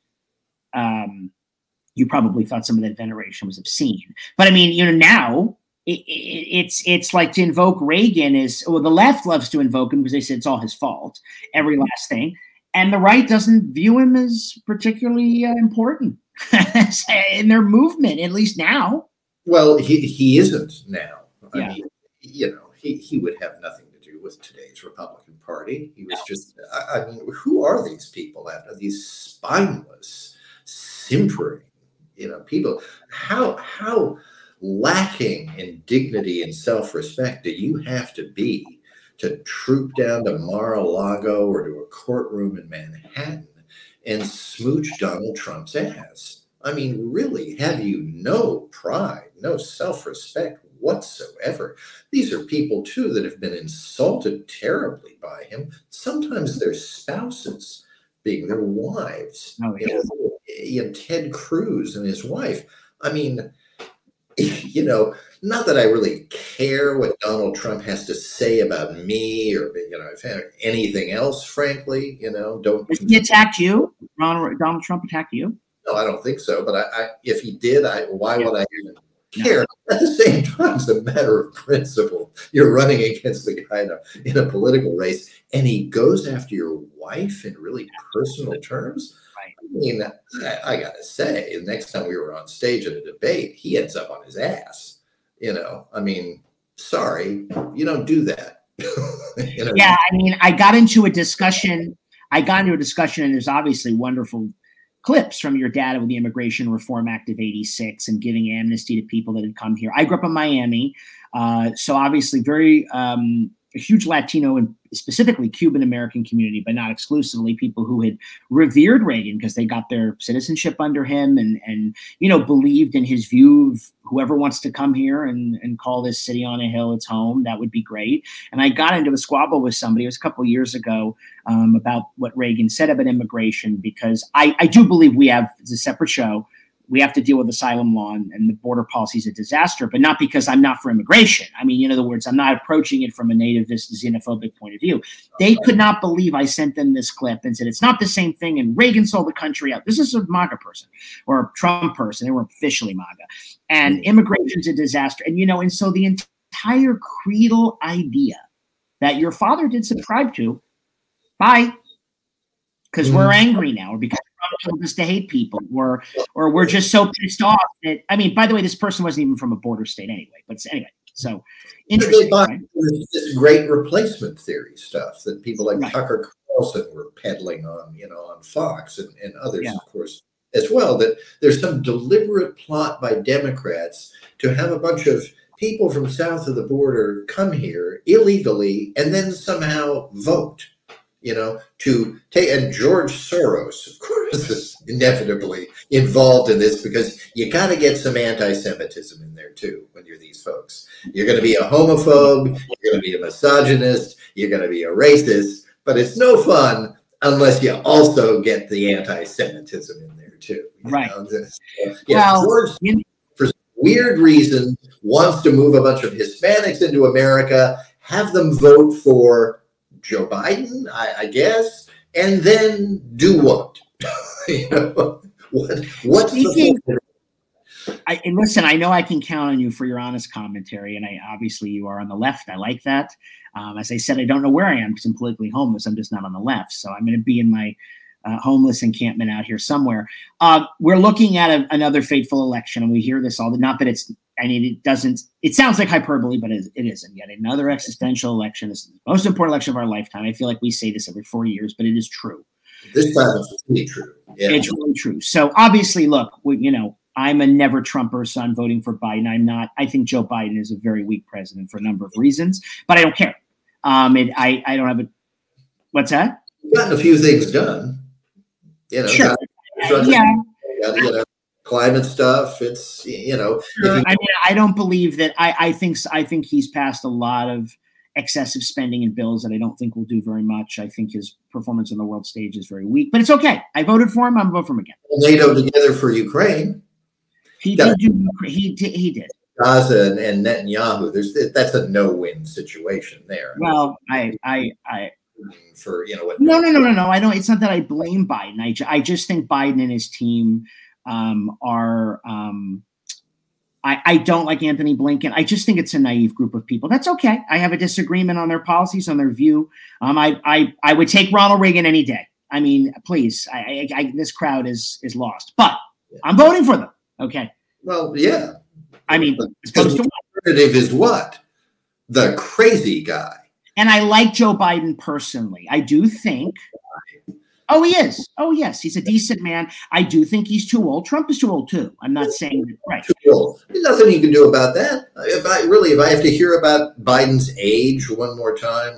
you probably thought some of that veneration was obscene, but I mean, you know, now it's like to invoke Reagan is, well, the left loves to invoke him because they say it's all his fault, every last thing, and the right doesn't view him as particularly important in their movement, at least now. Well, he isn't now. Yeah. I mean, you know, he would have nothing to do with today's Republican Party. He was just, I mean, who are these people? After these spineless, simpering, you know, people? How lacking in dignity and self-respect do you have to be to troop down to Mar-a-Lago or to a courtroom in Manhattan and smooch Donald Trump's ass? I mean, really, have you no pride, no self-respect whatsoever? These are people, too, that have been insulted terribly by him. Sometimes their spouses, being their wives. Oh, yeah. You know, Ted Cruz and his wife. I mean, you know, not that I really care what Donald Trump has to say about me or, you know, anything else, frankly, you know. Don't. Did he attack you? Donald Trump attacked you? No, I don't think so. But I if he did, why would I even care? No. At the same time, it's a matter of principle. You're running against the guy in a political race, and he goes after your wife in really personal terms. Right. I mean, I got to say, the next time we were on stage at a debate, he ends up on his ass. You know, I mean, sorry, you don't do that. You know? Yeah, I mean, I got into a discussion, and there's obviously wonderful clips from your dad of the Immigration Reform Act of '86 and giving amnesty to people that had come here. I grew up in Miami, so obviously very a huge Latino and specifically Cuban American community, but not exclusively, people who had revered Reagan because they got their citizenship under him and you know, believed in his view of whoever wants to come here and call this city on a hill its home, that would be great. And I got into a squabble with somebody, it was a couple of years ago, about what Reagan said about immigration, because I do believe we have, it's a separate show, we have to deal with asylum law and the border policy is a disaster, but not because I'm not for immigration. I mean, in other words, I'm not approaching it from a nativist, xenophobic point of view. They could not believe I sent them this clip and said, it's not the same thing. And Reagan sold the country out. This is a MAGA person or a Trump person. They were officially MAGA. And immigration is a disaster. And, you know, and so the entire creedal idea that your father did subscribe to, bye, because we're angry now, or because told us to hate people, or we're just so pissed off that, I mean, by the way, this person wasn't even from a border state anyway, but anyway, so interesting, right? This great replacement theory stuff that people like Tucker Carlson were peddling on, you know, on Fox and others, of course, as well, that there's some deliberate plot by Democrats to have a bunch of people from south of the border come here illegally and then somehow vote. You know, to take, and George Soros, of course, is inevitably involved in this because you got to get some anti-Semitism in there too when you're these folks. You're going to be a homophobe, you're going to be a misogynist, you're going to be a racist, but it's no fun unless you also get the anti-Semitism in there too. Right. Yeah, George, for some weird reason, wants to move a bunch of Hispanics into America, have them vote for Joe Biden, I guess, and then do what? You know, what's speaking, and listen, I know I can count on you for your honest commentary, and I obviously you are on the left. I like that. As I said, I don't know where I am because I'm politically homeless. I'm just not on the left, so I'm going to be in my homeless encampment out here somewhere. We're looking at another fateful election, and we hear this all. Not that it's, I mean, it doesn't, it sounds like hyperbole, but it isn't. Yet another existential election. This is the most important election of our lifetime. I feel like we say this every 40 years, but it is true. This time it's really true. Yeah. It's really true. So obviously, look, you know, I'm a never Trumper, so I'm voting for Biden. I'm not. I think Joe Biden is a very weak president for a number of reasons, but I don't care. I don't have a. What's that? You've gotten a few things done. You know, sure. You know, climate stuff. It's, you know. Sure. I mean, I don't believe that. I think he's passed a lot of excessive spending and bills that I don't think will do very much. I think his performance on the world stage is very weak. But it's okay. I voted for him. I'm voting for him again. NATO together for Ukraine. He did. Gaza and Netanyahu, that's a no-win situation there. Well, No. I don't. It's not that I blame Biden. I just think Biden and his team are. I don't like Anthony Blinken. I just think it's a naive group of people. That's okay. I have a disagreement on their policies, on their view. I would take Ronald Reagan any day. I mean, please. This crowd is lost, but I'm voting for them. Okay. Well, yeah. I mean, the alternative is what? The crazy guy. And I like Joe Biden personally. I do think, oh, he is. Oh, yes. He's a decent man. I do think he's too old. Trump is too old, too. I'm not saying that, right. Too old. There's nothing you can do about that. If I have to hear about Biden's age one more time.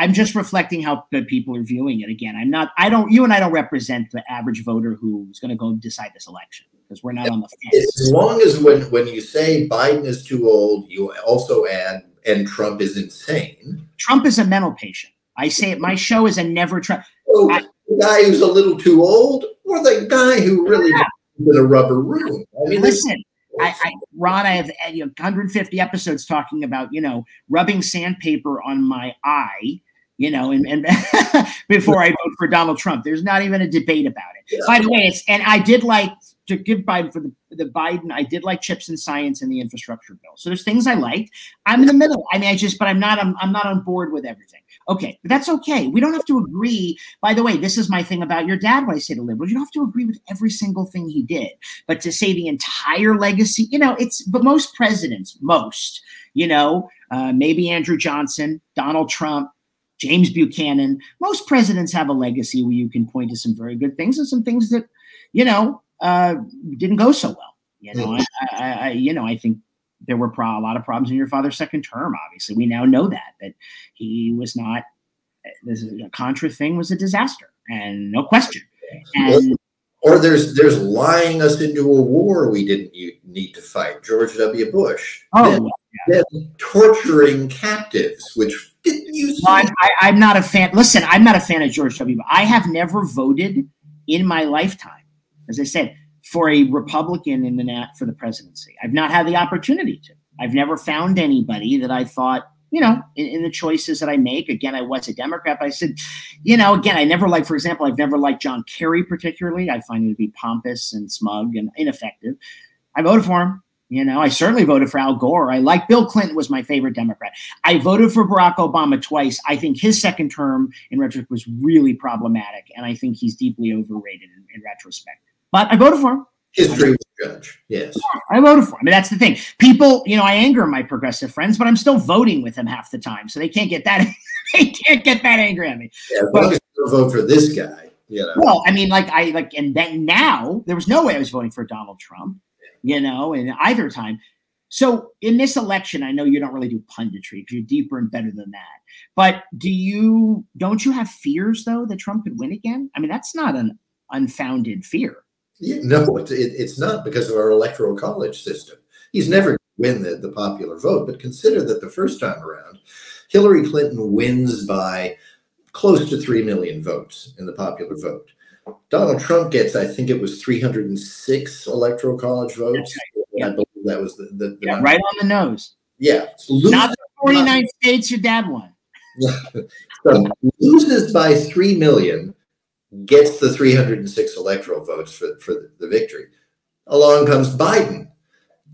I'm just reflecting how the people are viewing it again. You and I don't represent the average voter who's going to go decide this election. Because we're not on the fence. As long as when you say Biden is too old, you also add, and Trump is insane. Trump is a mental patient. I say it. My show is a never Trump. So the guy who's a little too old, or the guy who really is in a rubber room. I mean, listen, Ron, I have 150 episodes talking about, rubbing sandpaper on my eye, and before I vote for Donald Trump. There's not even a debate about it. Yeah. By the way, I did like, to give Biden for the Biden, I did like CHIPS and science and the infrastructure bill. So there's things I liked. I'm in the middle. I mean, I'm not on board with everything. Okay, but that's okay. We don't have to agree. By the way, this is my thing about your dad when I say to liberals, you don't have to agree with every single thing he did, but to say the entire legacy, but most presidents, maybe Andrew Johnson, Donald Trump, James Buchanan, most presidents have a legacy where you can point to some very good things and some things that, didn't go so well. I think there were a lot of problems in your father's second term. Obviously, we now know that he was not. The Contra thing was a disaster, and no question. And or there's lying us into a war we didn't need to fight. George W. Bush. Oh. Then torturing captives, which didn't use. I'm not a fan. Listen, I'm not a fan of George W. Bush. I have never voted in my lifetime, as I said, for a Republican for the presidency. I've not had the opportunity to. I've never found anybody that I thought, in the choices that I make. Again, I was a Democrat, but I said, I never liked, for example, I've never liked John Kerry particularly. I find him to be pompous and smug and ineffective. I voted for him. I certainly voted for Al Gore. I liked Bill Clinton was my favorite Democrat. I voted for Barack Obama twice. I think his second term in retrospect was really problematic, and I think he's deeply overrated in retrospect. But I voted for him. History will judge. Yes. I voted for him. I mean, that's the thing. People, I anger my progressive friends, but I'm still voting with them half the time. So they can't get that angry at me. Yeah, but vote for this guy, Well, I mean, and then now there was no way I was voting for Donald Trump, in either time. So in this election, I know you don't really do punditry because you're deeper and better than that. But don't you have fears though that Trump could win again? I mean, that's not an unfounded fear. Yeah, no, it's not because of our electoral college system. He's never win the popular vote, but consider that the first time around, Hillary Clinton wins by close to 3 million votes in the popular vote. Donald Trump gets, I think it was 306 electoral college votes. Right. Yeah. I believe that was the right on the nose. Yeah. Not the 49 states your dad won. So loses by 3 million. Gets the 306 electoral votes for the victory. Along comes Biden,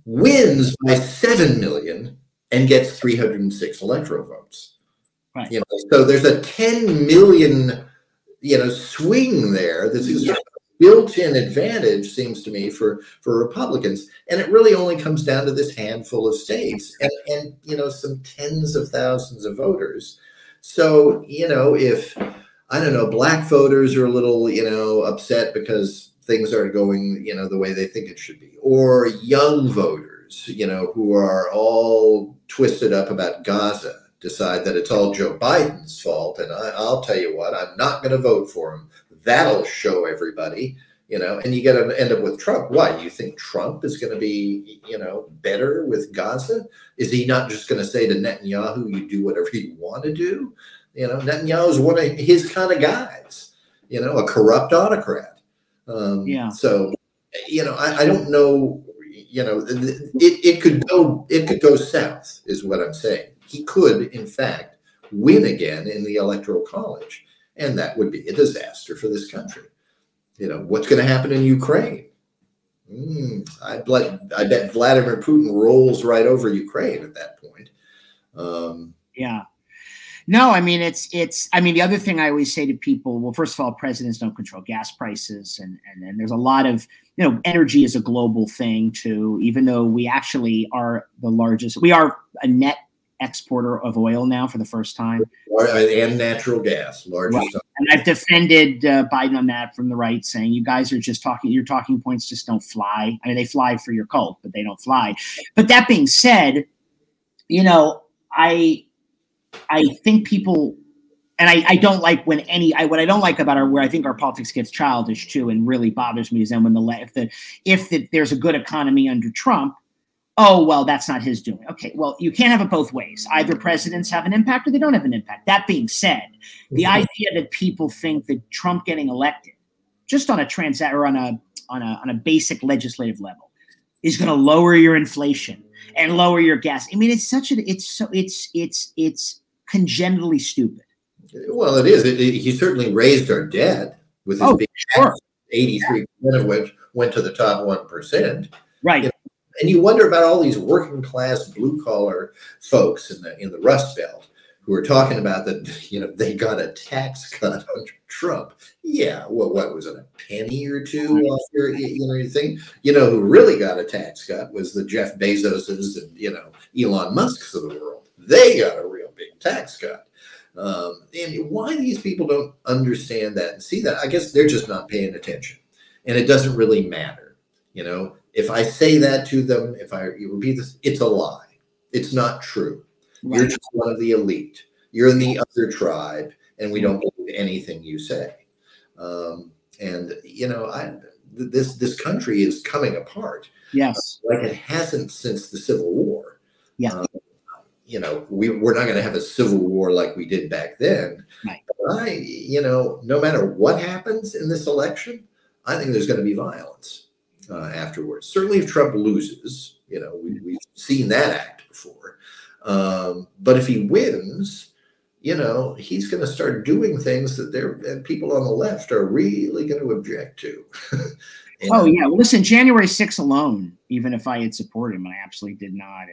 wins by 7 million and gets 306 electoral votes. Right. So there's a 10 million, swing there. This is a built-in advantage, seems to me, for Republicans. And it really only comes down to this handful of states and some tens of thousands of voters. So, if I don't know, black voters are a little, upset because things aren't going, the way they think it should be. Or young voters, who are all twisted up about Gaza, decide that it's all Joe Biden's fault. And I'll tell you what, I'm not going to vote for him. That'll show everybody, and you got to end up with Trump. Why? You think Trump is going to be, better with Gaza? Is he not just going to say to Netanyahu, you do whatever you want to do? Netanyahu's one of his kind of guys, a corrupt autocrat. So, I don't know, you know, it could go south, is what I'm saying. He could, in fact, win again in the Electoral College, and that would be a disaster for this country. You know, what's going to happen in Ukraine? I bet Vladimir Putin rolls right over Ukraine at that point. Yeah. No, I mean, I mean, the other thing I always say to people, well, first of all, presidents don't control gas prices. And there's a lot of, you know, energy is a global thing too, even though we actually are the largest, we are a net exporter of oil now for the first time. And natural gas, largest. Right. And I've defended Biden on that from the right, saying you guys are just talking, your talking points just don't fly. I mean, they fly for your cult, but they don't fly. But that being said, you know, I think people, and I don't like when what I don't like about where I think our politics gets childish too, and really bothers me, is then when if there's a good economy under Trump, oh, well, that's not his doing. Okay, well, you can't have it both ways. Either presidents have an impact or they don't have an impact. That being said, the idea that people think that Trump getting elected just on a on a basic legislative level is going to lower your inflation and lower your gas. I mean, it's such a, it's congenitally stupid. Well, it is. He certainly raised our debt with his big tax, 83% of which went to the top 1%. Right. You know, and you wonder about all these working class blue collar folks in the Rust Belt who are talking about that, you know, they got a tax cut under Trump. Yeah, well, what was it, a penny or two off your, you know, thing? You know who really got a tax cut was the Jeff Bezoses and, you know, Elon Musks of the world. They got a real big tax cut. And why these people don't understand that and see that, I guess they're just not paying attention. And it doesn't really matter, you know. If I say that to them, if I repeat this, it's a lie. It's not true. Right. You're just one of the elite. You're in the other tribe, and we don't believe anything you say. And you know, this country is coming apart. Yes, like it hasn't since the Civil War. Yeah, you know, we're not going to have a civil war like we did back then. Right. But you know, no matter what happens in this election, I think there's going to be violence. Afterwards, certainly if Trump loses, you know, we've seen that act before. But if he wins, you know, he's going to start doing things that people on the left are really going to object to. Oh yeah, well, listen, January 6th alone, even if I had supported him, I absolutely did not.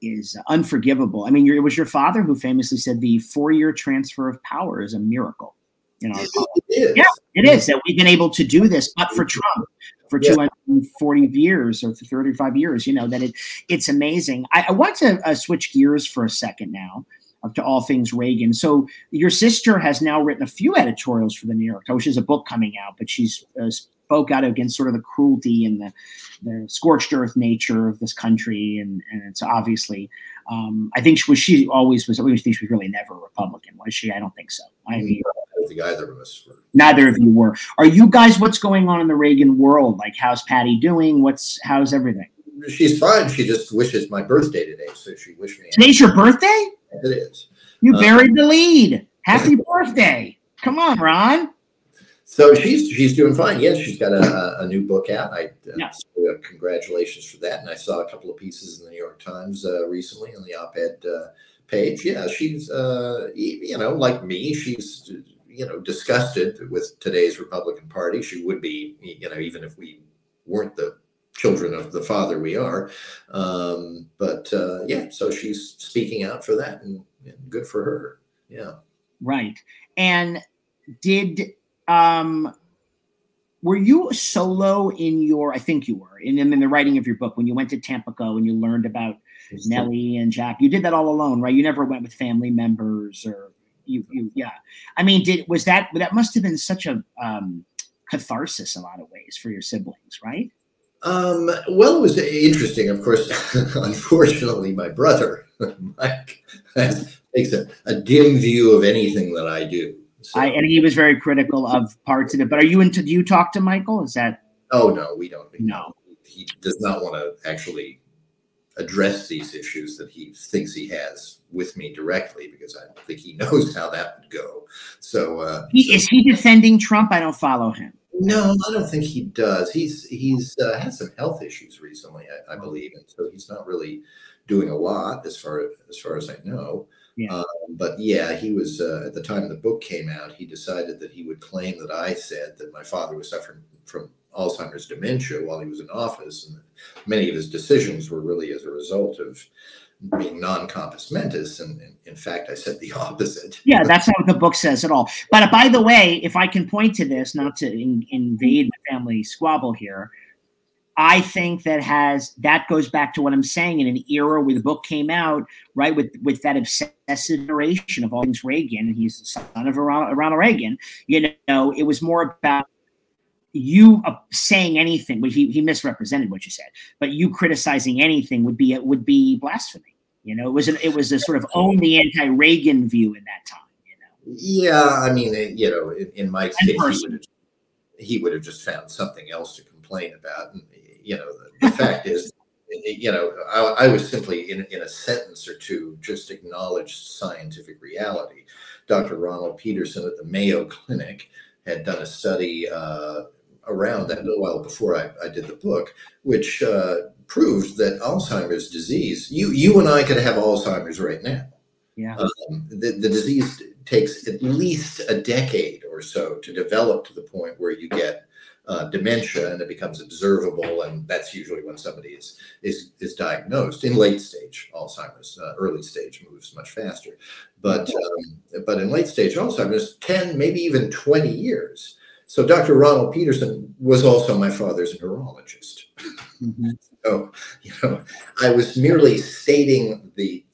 Is unforgivable. I mean, it was your father who famously said the 4-year transfer of power is a miracle. You know, it is that we've been able to do this, but for Trump. For 240 years or for 35 years, you know, that it's amazing. I want to switch gears for a second now to all things Reagan. So your sister has now written a few editorials for the New York Times, which is a book coming out, but she's spoke out against sort of the cruelty and the scorched earth nature of this country. And it's obviously, I think she was really never a Republican, was she? I don't think so. I mean, either of us were. Neither of you were. Are you guys, what's going on in the Reagan world? Like, how's Patty doing? How's everything? She's fine. She just wishes my birthday today. So she wished me. Today's your birthday? It is. You buried the lead. Happy birthday. Come on, Ron. So she's doing fine. Yes, she's got a new book out. So, congratulations for that. And I saw a couple of pieces in the New York Times recently on the op-ed page. Yeah, she's, you know, like me, she's, you know, disgusted with today's Republican Party. She would be, you know, even if we weren't the children of the father we are. Yeah, so she's speaking out for that, and good for her. Yeah. Right. And were you solo in your, I think you were, in the writing of your book, when you went to Tampico and you learned about Nellie and Jack, you did that all alone, right? You never went with family members or you yeah. I mean, that must've been such a catharsis in a lot of ways for your siblings, right? Well, it was interesting. Of course, unfortunately, my brother, Mike, takes a dim view of anything that I do. So. And he was very critical of parts of it. But do you talk to Michael? Is that? Oh, no, we don't. No. He does not want to actually address these issues that he thinks he has with me directly, because I think he knows how that would go. So is he defending Trump? I don't follow him. No, I don't think he does. He's had some health issues recently, I believe, and so he's not really doing a lot as far as I know. Yeah. But yeah, he was at the time the book came out, he decided that he would claim that I said that my father was suffering from Alzheimer's dementia while he was in office, and many of his decisions were really as a result of being non-compos mentis, and in fact I said the opposite. Yeah, that's not what the book says at all. But by the way, if I can point to this, not to invade my family squabble here, I think that goes back to what I'm saying, in an era where the book came out, right, with that obsessive narration of all things Reagan. He's the son of Ronald Reagan. You know, it was more about you saying anything, but he misrepresented what you said. But you criticizing anything would be blasphemy. You know, it was a sort of own the anti-Reagan view in that time. You know. Yeah, I mean, you know, in Mike's case, he would have just found something else to complain about. And, you know, the fact is, you know, I was simply in a sentence or two just acknowledged scientific reality. Dr. Ronald Peterson at the Mayo Clinic had done a study around that a little while before I did the book, which proved that Alzheimer's disease, you and I could have Alzheimer's right now. Yeah. The disease takes at least a decade or so to develop to the point where you get dementia and it becomes observable, and that's usually when somebody is diagnosed in late stage Alzheimer's. Early stage moves much faster, but in late stage Alzheimer's, 10, maybe even 20 years. So Dr. Ronald Peterson was also my father's neurologist. Mm-hmm. So, you know, I was merely stating the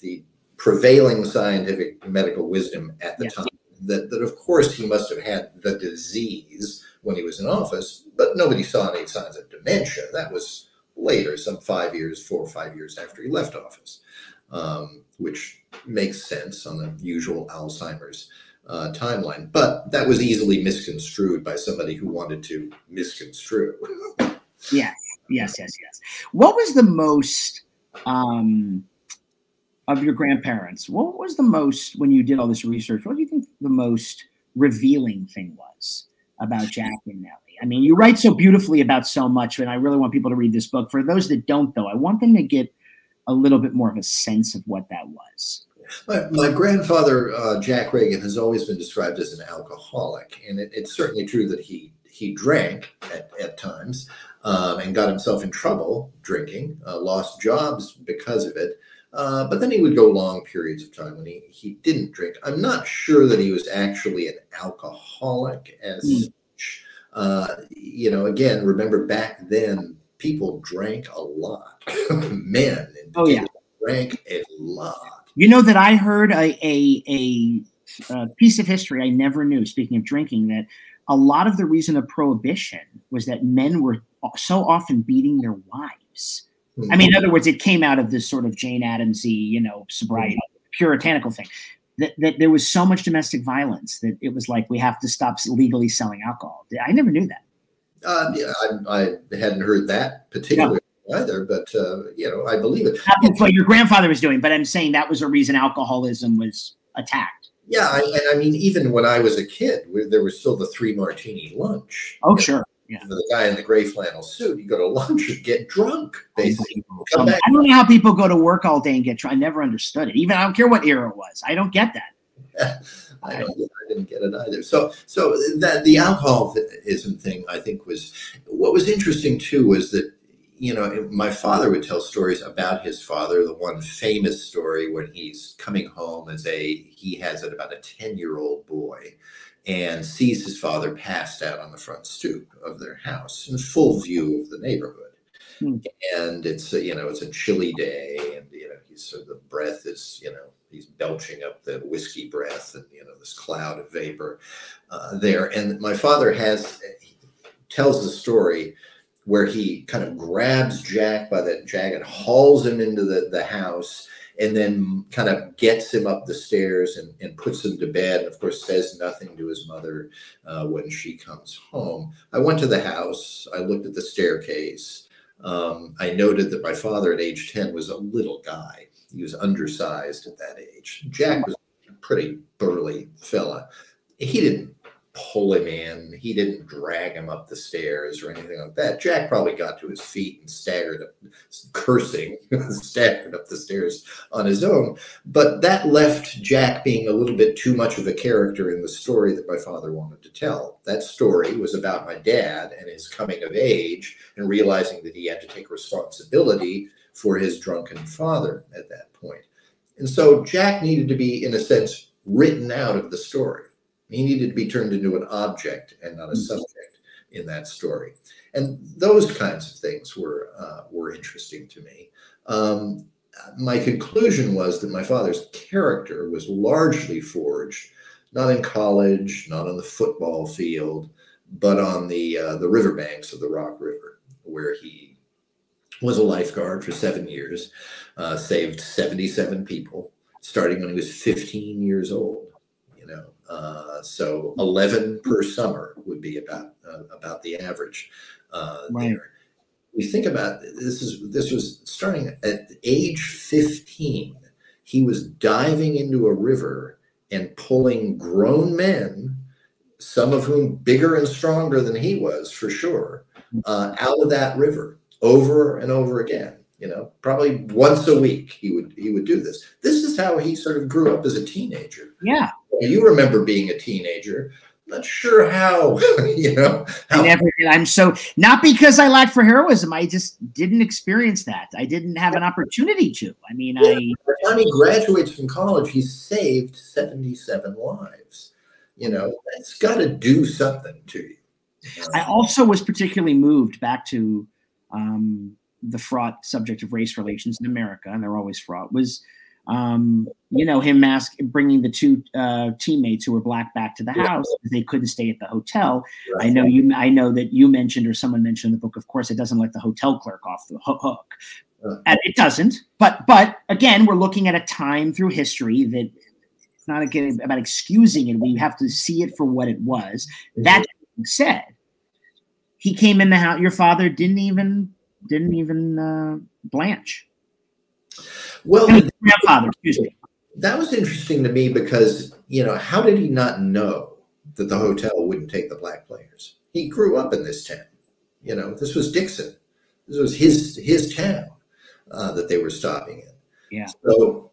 prevailing scientific medical wisdom at the time, that of course he must have had the disease when he was in office, but nobody saw any signs of dementia. That was later, some 5 years, 4 or 5 years after he left office, which makes sense on the usual Alzheimer's timeline. But that was easily misconstrued by somebody who wanted to misconstrue. Yes. What was the most, of your grandparents, what was the most, when you did all this research, what do you think the most revealing thing was about Jack and Nellie? I mean, you write so beautifully about so much, and I really want people to read this book. For those that don't, though, I want them to get a little bit more of a sense of what that was. My grandfather, Jack Reagan, has always been described as an alcoholic, and it's certainly true that he drank at times and got himself in trouble drinking, lost jobs because of it. But then he would go long periods of time when he didn't drink. I'm not sure that he was actually an alcoholic as such. You know, again, remember back then, people drank a lot. Men in particular drank a lot. You know that I heard a piece of history I never knew, speaking of drinking, that a lot of the reason of prohibition was that men were so often beating their wives. I mean, in other words, it came out of this sort of Jane Addams-y, you know, sobriety, puritanical thing, that there was so much domestic violence that it was like, we have to stop legally selling alcohol. I never knew that. Yeah, I hadn't heard that particularly either, but, you know, I believe it. That's what your grandfather was doing, but I'm saying that was a reason alcoholism was attacked. Yeah, I mean, even when I was a kid, there was still the 3-martini lunch. Oh, sure. Yeah. The guy in the gray flannel suit, you go to lunch and get drunk, basically. I don't know how people go to work all day and get drunk. I never understood it. Even I don't care what era it was. I don't get that. I didn't get it either. So that the alcoholism thing, I think, was what was interesting too, was that, you know, my father would tell stories about his father. The one famous story when he's coming home as he has it about a 10-year-old boy, and sees his father passed out on the front stoop of their house in full view of the neighborhood. And it's a, you know, it's a chilly day, and, you know, he's sort of, the breath is, you know, he's belching up the whiskey breath, and, you know, this cloud of vapor there. And my father tells the story where he kind of grabs Jack by that jacket and hauls him into the house, and then kind of gets him up the stairs and puts him to bed, and of course says nothing to his mother when she comes home. I went to the house. I looked at the staircase. I noted that my father at age 10 was a little guy. He was undersized at that age. Jack was a pretty burly fella. He didn't pull him in. He didn't drag him up the stairs or anything like that. Jack probably got to his feet and staggered up, cursing, staggered up the stairs on his own. But that left Jack being a little bit too much of a character in the story that my father wanted to tell. That story was about my dad and his coming of age and realizing that he had to take responsibility for his drunken father at that point. And so Jack needed to be, in a sense, written out of the story. He needed to be turned into an object and not a subject in that story. And those kinds of things were interesting to me. My conclusion was that my father's character was largely forged, not in college, not on the football field, but on the riverbanks of the Rock River, where he was a lifeguard for 7 years, saved 77 people, starting when he was 15 years old. So 11 per summer would be about the average right. There. You think about this was starting at age 15. He was diving into a river and pulling grown men, some of whom bigger and stronger than he was for sure, out of that river over and over again. You know, probably once a week he would do this. This is how he sort of grew up as a teenager. Yeah. You remember being a teenager. I'm not sure how, you know. I never did. I'm so, not because I lacked for heroism. I just didn't experience that. I didn't have an opportunity to. I mean, yeah, by the time he graduates from college, he's saved 77 lives. You know, that's got to do something to you. I also was particularly moved back to the fraught subject of race relations in America, and they're always fraught, was you know, him bringing the two teammates who were black back to the house because they couldn't stay at the hotel. Right. I know that you mentioned, or someone mentioned in the book, of course, it doesn't let the hotel clerk off the hook. And it doesn't. But again, we're looking at a time through history that it's not again about excusing it. We have to see it for what it was. That being said, he came in the house. Your father didn't even blanch. Well, grandfather, excuse me. That was interesting to me because, you know, how did he not know that the hotel wouldn't take the black players? He grew up in this town. You know, this was Dixon. This was his town that they were stopping in. Yeah. So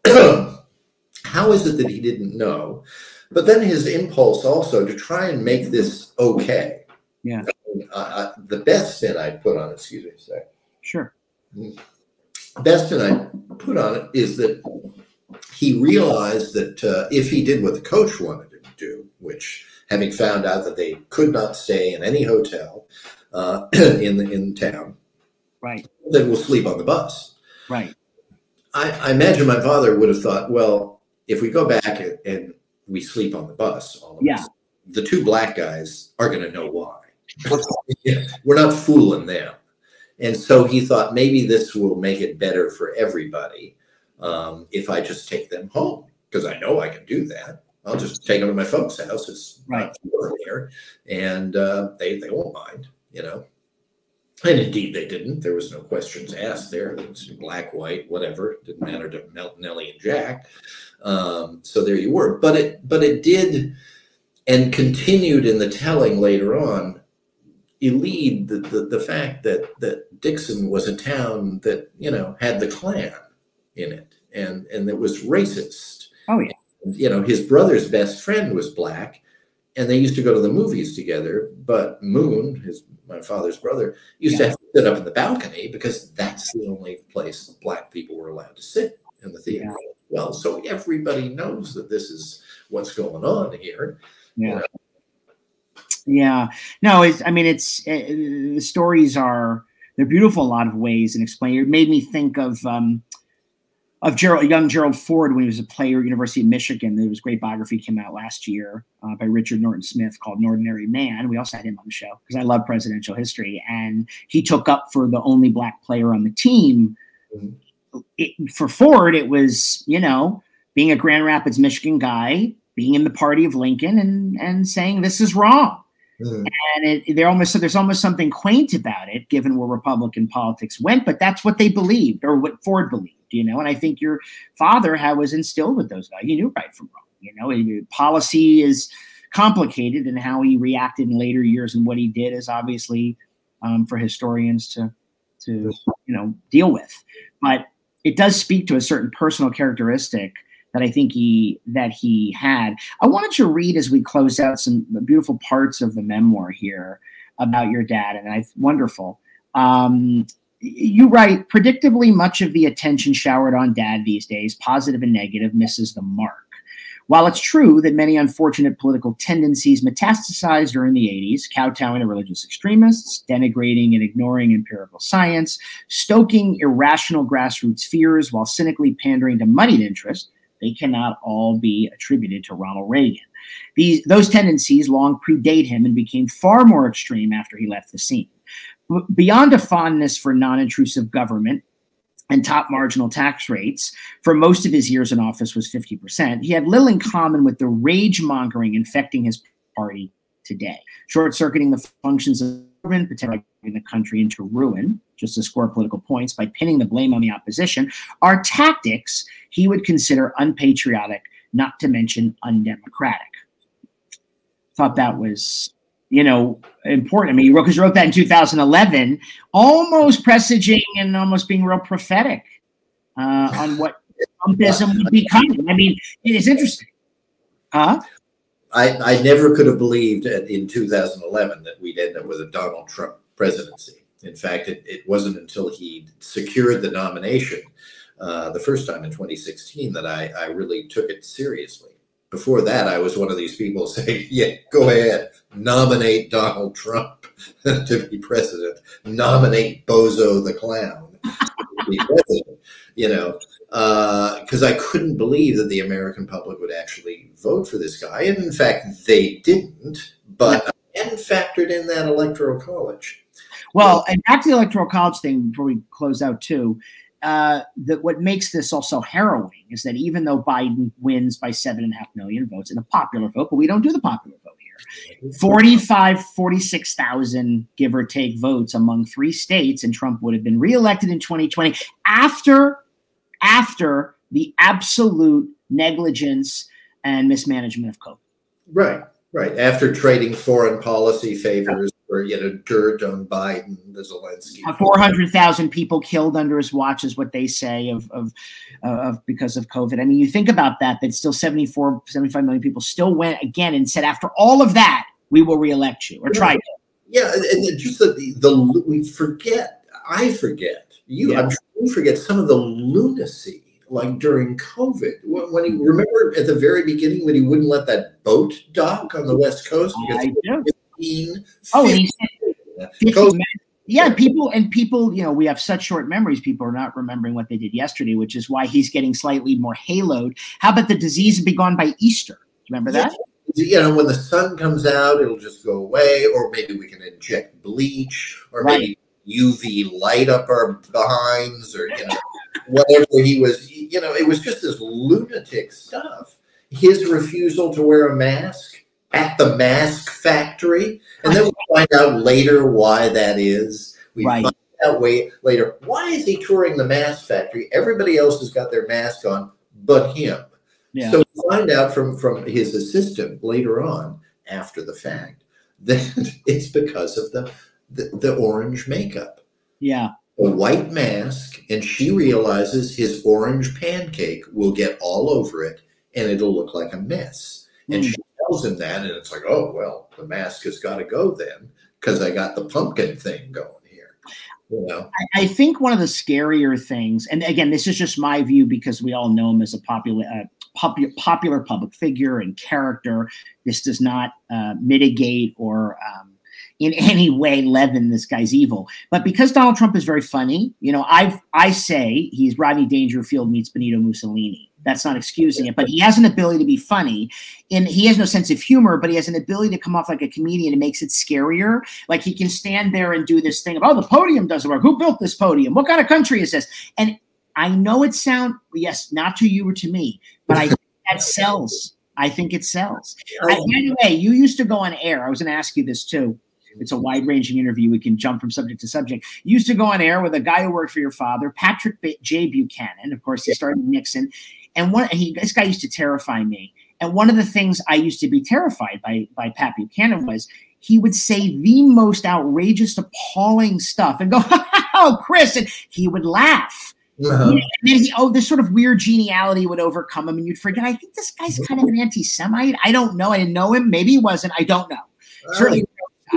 how is it that he didn't know? But then his impulse also to try and make this okay. Yeah. The best spin I put on it, excuse me a sec. Sure. Best spin I put on it is that he realized that if he did what the coach wanted him to do, which having found out that they could not stay in any hotel in town, right, then we'll sleep on the bus. Right. I imagine my father would have thought, well, if we go back and we sleep on the bus, all of us, the two black guys are going to know why. We're not fooling them. And so he thought, maybe this will make it better for everybody if I just take them home, because I know I can do that. I'll just take them to my folks' house. It's right there, and they won't mind, you know. And indeed, they didn't. There was no questions asked there. It was black, white, whatever. It didn't matter to Nellie and Jack. So there you were. But it did, and continued in the telling later on, elide the fact that Dixon was a town that, you know, had the Klan in it and that was racist. Oh, yeah. And, you know, his brother's best friend was black, and they used to go to the movies together, but Moon, my father's brother, used to have to sit up in the balcony because that's the only place black people were allowed to sit in the theater. Yeah. Well, so everybody knows that this is what's going on here. Yeah. You know? Yeah, no, the stories are, they're beautiful in a lot of ways and explain. It made me think of young Gerald Ford when he was a player at University of Michigan. There was great biography came out last year by Richard Norton Smith called An Ordinary Man. We also had him on the show because I love presidential history. And he took up for the only black player on the team. For Ford, it was, you know, being a Grand Rapids, Michigan guy, being in the party of Lincoln and saying this is wrong. And there's almost something quaint about it, given where Republican politics went. But that's what they believed, or what Ford believed, you know. And I think your father was instilled with those values. You knew right from wrong, you know. And policy is complicated, and how he reacted in later years and what he did is obviously for historians to deal with. But it does speak to a certain personal characteristic that I think he had. I wanted to read, as we close out, some beautiful parts of the memoir here about your dad, and it's wonderful. You write, predictably, much of the attention showered on dad these days, positive and negative, misses the mark. While it's true that many unfortunate political tendencies metastasized during the 80s, kowtowing to religious extremists, denigrating and ignoring empirical science, stoking irrational grassroots fears while cynically pandering to moneyed interests, they cannot all be attributed to Ronald Reagan. Those tendencies long predate him and became far more extreme after he left the scene. Beyond a fondness for non-intrusive government and top marginal tax rates, for most of his years in office was 50%, he had little in common with the rage-mongering infecting his party today, short-circuiting the functions of government, potentially the country into ruin, just to score political points by pinning the blame on the opposition, are tactics he would consider unpatriotic, not to mention undemocratic. Thought that was, important. I mean, because you wrote that in 2011, almost presaging and almost being real prophetic on what Trumpism would be coming. I mean, it is interesting. Huh? I never could have believed in 2011 that we'd end up with a Donald Trump presidency. In fact, it wasn't until he secured the nomination the first time in 2016 that I really took it seriously. Before that, I was one of these people saying, yeah, go ahead, nominate Donald Trump to be president, nominate Bozo the Clown to be president, because I couldn't believe that the American public would actually vote for this guy. And in fact, they didn't, but I hadn't factored in that Electoral College. Well, and back to the Electoral College thing before we close out too. That what makes this also harrowing is that even though Biden wins by 7.5 million votes in a popular vote, but we don't do the popular vote here, 46,000, give or take, votes among 3 states, and Trump would have been reelected in 2020 after the absolute negligence and mismanagement of COVID. Right, right. After trading foreign policy favors. Or, dirt on Biden, the Zelensky. 400,000 people killed under his watch is what they say of because of COVID. I mean, you think about that still 74, 75 million people still went again and said, after all of that, we will reelect you, or try to. Yeah, and just the we forget, I forget, I'm sure you forget some of the lunacy, like during COVID, when he, remember at the very beginning when he wouldn't let that boat dock on the West Coast? Because people, we have such short memories. People are not remembering what they did yesterday, which is why he's getting slightly more haloed. How about the disease be gone by Easter? Remember that? When the sun comes out, it'll just go away, or maybe we can inject bleach, or maybe UV light up our behinds, or whatever he was. It was just this lunatic stuff. His refusal to wear a mask at the mask factory, and then we find out later why that is. We find out later, why is he touring the mask factory? Everybody else has got their mask on but him. So we find out from his assistant later on, after the fact, that it's because of the orange makeup. Yeah. A white mask, and she realizes his orange pancake will get all over it, and it'll look like a mess. And she tells him that, and it's like, oh, well, the mask has got to go then, because I got the pumpkin thing going here. I think one of the scarier things, and again, this is just my view, because we all know him as a popular public figure and character. This does not mitigate or in any way leaven this guy's evil. But because Donald Trump is very funny, I say he's Rodney Dangerfield meets Benito Mussolini. That's not excusing it, but he has an ability to be funny, and he has no sense of humor, but he has an ability to come off like a comedian. It makes it scarier. Like, he can stand there and do this thing of, oh, the podium doesn't work. Who built this podium? What kind of country is this? And I know it sounds, yes, not to you or to me, but I think that sells. I think it sells. By the way, you used to go on air. I was going to ask you this too. It's a wide-ranging interview. We can jump from subject to subject. You used to go on air with a guy who worked for your father, Patrick B J. Buchanan. Of course, he started Nixon. And this guy used to terrify me. And one of the things I used to be terrified by Pat Buchanan was he would say the most outrageous, appalling stuff and go, oh, Chris, and he would laugh. Uh-huh. And then he, oh, this sort of weird geniality would overcome him and you'd forget, I think this guy's kind of an anti-Semite. I don't know. I didn't know him. Maybe he wasn't. I don't know. Certainly,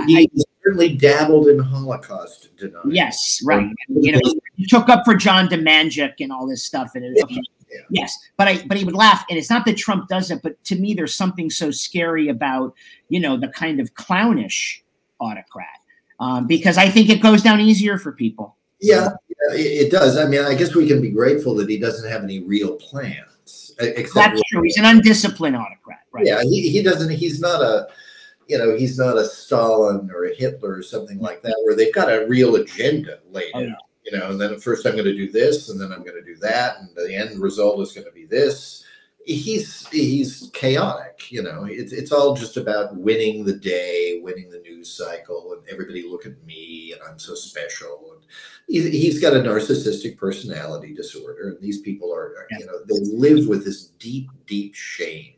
he certainly dabbled in Holocaust denial. Yes, right. You know, he took up for John Demjanjuk and all this stuff. And okay. Yeah. Yes, but he would laugh, and it's not that Trump does it, but to me, there's something so scary about, you know, the kind of clownish autocrat, because I think it goes down easier for people. Yeah, it does. I mean, I guess we can be grateful that he doesn't have any real plans. Except that's true. He's an undisciplined autocrat, right? Yeah, he doesn't. He's not a, you know, he's not a Stalin or a Hitler or something like that, where they've got a real agenda laid out. Oh, no. You know, and then at first I'm going to do this, and then I'm going to do that, and the end result is going to be this. He's chaotic, you know. It's all just about winning the day, winning the news cycle, and everybody look at me, and I'm so special. And he's got a narcissistic personality disorder, and these people are, you know, they live with this deep, deep shame.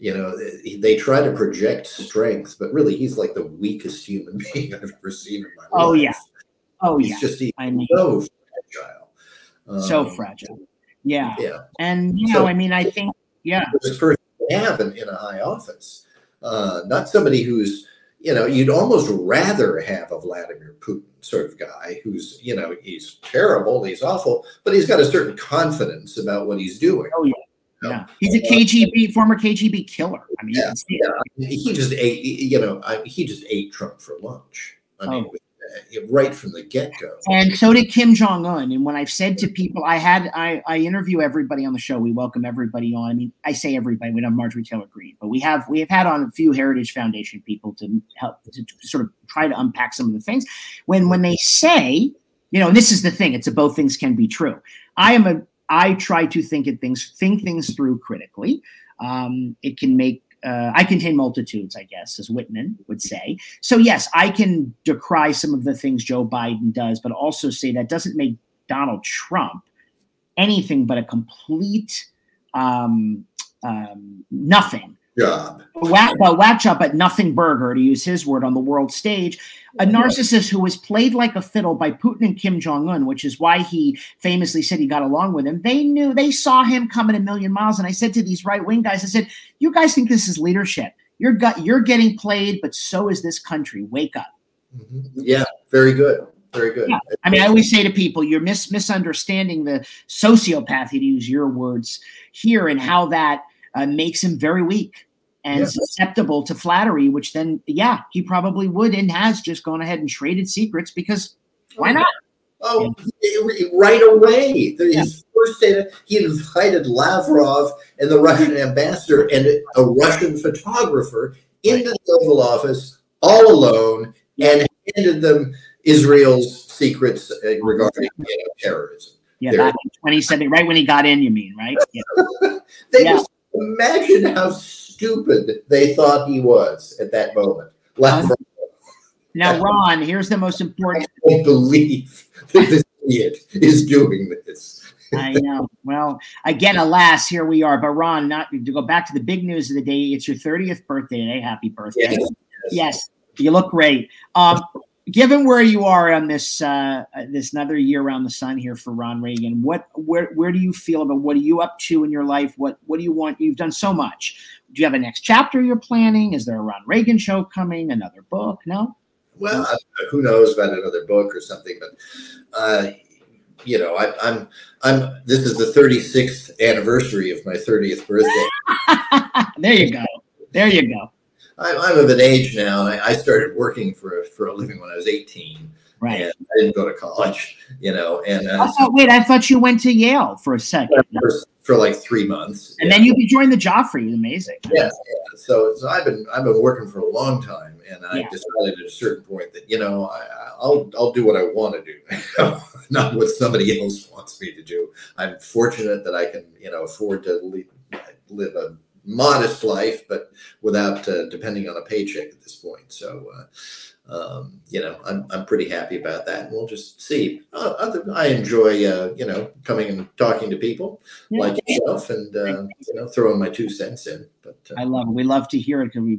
You know, they try to project strength, but really he's like the weakest human being I've ever seen in my life. Oh, yeah. Oh, yeah. He's just so fragile. So fragile. Yeah. Yeah. And, you know, I mean, I think, yeah. This person to have in a high office, not somebody who's, you know, you'd almost rather have a Vladimir Putin sort of guy who's, you know, he's terrible, he's awful, but he's got a certain confidence about what he's doing. Oh, yeah. You know? Yeah. He's a KGB, former KGB killer. I mean, yeah, yeah. He just ate, you know, he just ate Trump for lunch. I mean, right from the get-go. And so did Kim Jong-un. And when I've said to people, I interview everybody on the show. We welcome everybody on. I mean, I say everybody. We don't have Marjorie Taylor Greene, but we have had on a few Heritage Foundation people to help to sort of try to unpack some of the things. When they say, you know, and this is the thing. It's a both things can be true. I try to think things through critically. It can make. I contain multitudes, I guess, as Whitman would say. So, yes, I can decry some of the things Joe Biden does, but also say that doesn't make Donald Trump anything but a complete nothing. Yeah. Whack job, but nothing burger, to use his word, on the world stage. A narcissist who was played like a fiddle by Putin and Kim Jong-un, which is why he famously said he got along with him. They knew, they saw him coming a million miles. And I said to these right-wing guys, I said, you guys think this is leadership. You're getting played, but so is this country. Wake up. Mm-hmm. Yeah, very good. Very good. Yeah. I mean, I always say to people, you're misunderstanding the sociopathy, to use your words here, and how that makes him very weak and susceptible to flattery, which then, yeah, he probably would and has just gone ahead and traded secrets because why not? Oh, yeah. Right away. His first data, he invited Lavrov and the Russian ambassador and a Russian photographer into the Oval Office all alone and handed them Israel's secrets regarding terrorism. Yeah, back in 2017, right when he got in, you mean, right? Yeah. Imagine how stupid they thought he was at that moment. Now, Ron, here's the most important. I can't believe that this idiot is doing this. I know. Well, again, alas, here we are. But Ron, not to go back to the big news of the day. It's your 30th birthday today. Happy birthday! Yes, yes, you look great. Given where you are on this this another year around the sun here for Ron Reagan, where do you feel about what are you up to in your life? What do you want? You've done so much. Do you have a next chapter you're planning? Is there a Ron Reagan show coming? Another book? No. Well, who knows about another book or something? But you know, I'm. This is the 36th anniversary of my 30th birthday. There you go. There you go. I'm of an age now, and I started working for a living when I was 18. Right. And I didn't go to college, you know. And wait, I thought you went to Yale for a second. For like 3 months. And then you joined the Joffrey. Amazing. Yeah. So I've been working for a long time, and I decided at a certain point that, you know, I'll do what I want to do, not what somebody else wants me to do. I'm fortunate that I can, you know, afford to live a modest life, but without depending on a paycheck at this point. So I'm pretty happy about that. And we'll just see. I enjoy, coming and talking to people like yourself and, throwing my 2 cents in. But I love it. We love to hear it. Because,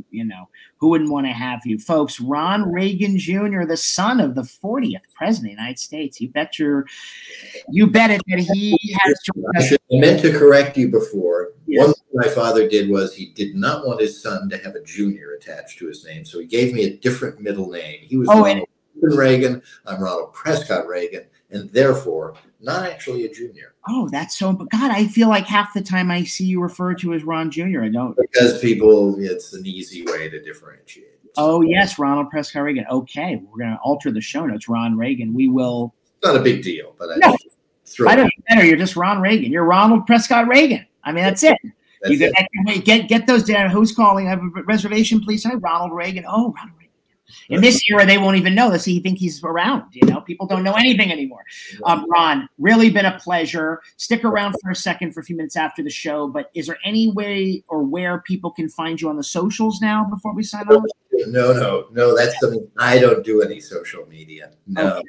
who wouldn't want to have you folks? Ron Reagan Jr., the son of the 40th president of the United States. You bet it that he has to. I meant to correct you before. Yes. One thing my father did was he did not want his son to have a junior attached to his name. So he gave me a different middle name. He was Ronald Reagan. I'm Ronald Prescott Reagan, and therefore not actually a junior. Oh, that's so. But God, I feel like half the time I see you referred to as Ron Jr. I don't. Because people, it's an easy way to differentiate. Oh, yes, Ronald Prescott Reagan. Okay, we're going to alter the show notes. Ron Reagan. We will. Not a big deal, but I don't matter. You're just Ron Reagan. You're Ronald Prescott Reagan. I mean, that's it. That's you it. Get those down. Who's calling? I have a reservation, please. Hi, Ronald Reagan. Oh, Ronald Reagan. In this era, they won't even know. They think he's around. People don't know anything anymore. Ron, really been a pleasure. Stick around for a second for a few minutes after the show. But is there any way or where people can find you on the socials now before we sign off? No. That's something I don't do any social media. No, okay.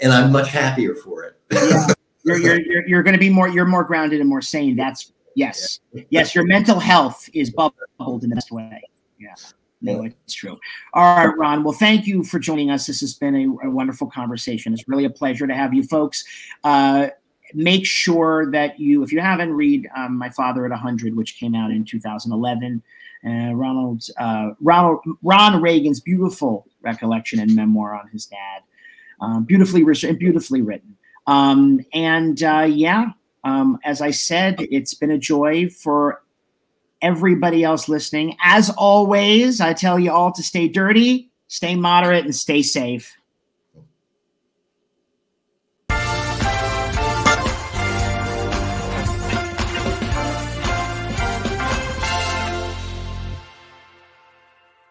And I'm much happier for it. Yeah. You're going to be more. You're more grounded and more sane. That's yes, yes. Your mental health is bubbled in the best way. Yeah. No, it's true. All right, Ron. Well, thank you for joining us. This has been a wonderful conversation. It's really a pleasure to have you folks. Make sure that you, if you haven't, read My Father at 100, which came out in 2011. Ron Reagan's beautiful recollection and memoir on his dad. Beautifully written. As I said, it's been a joy for everybody else listening. As always, I tell you all to stay dirty, stay moderate, and stay safe.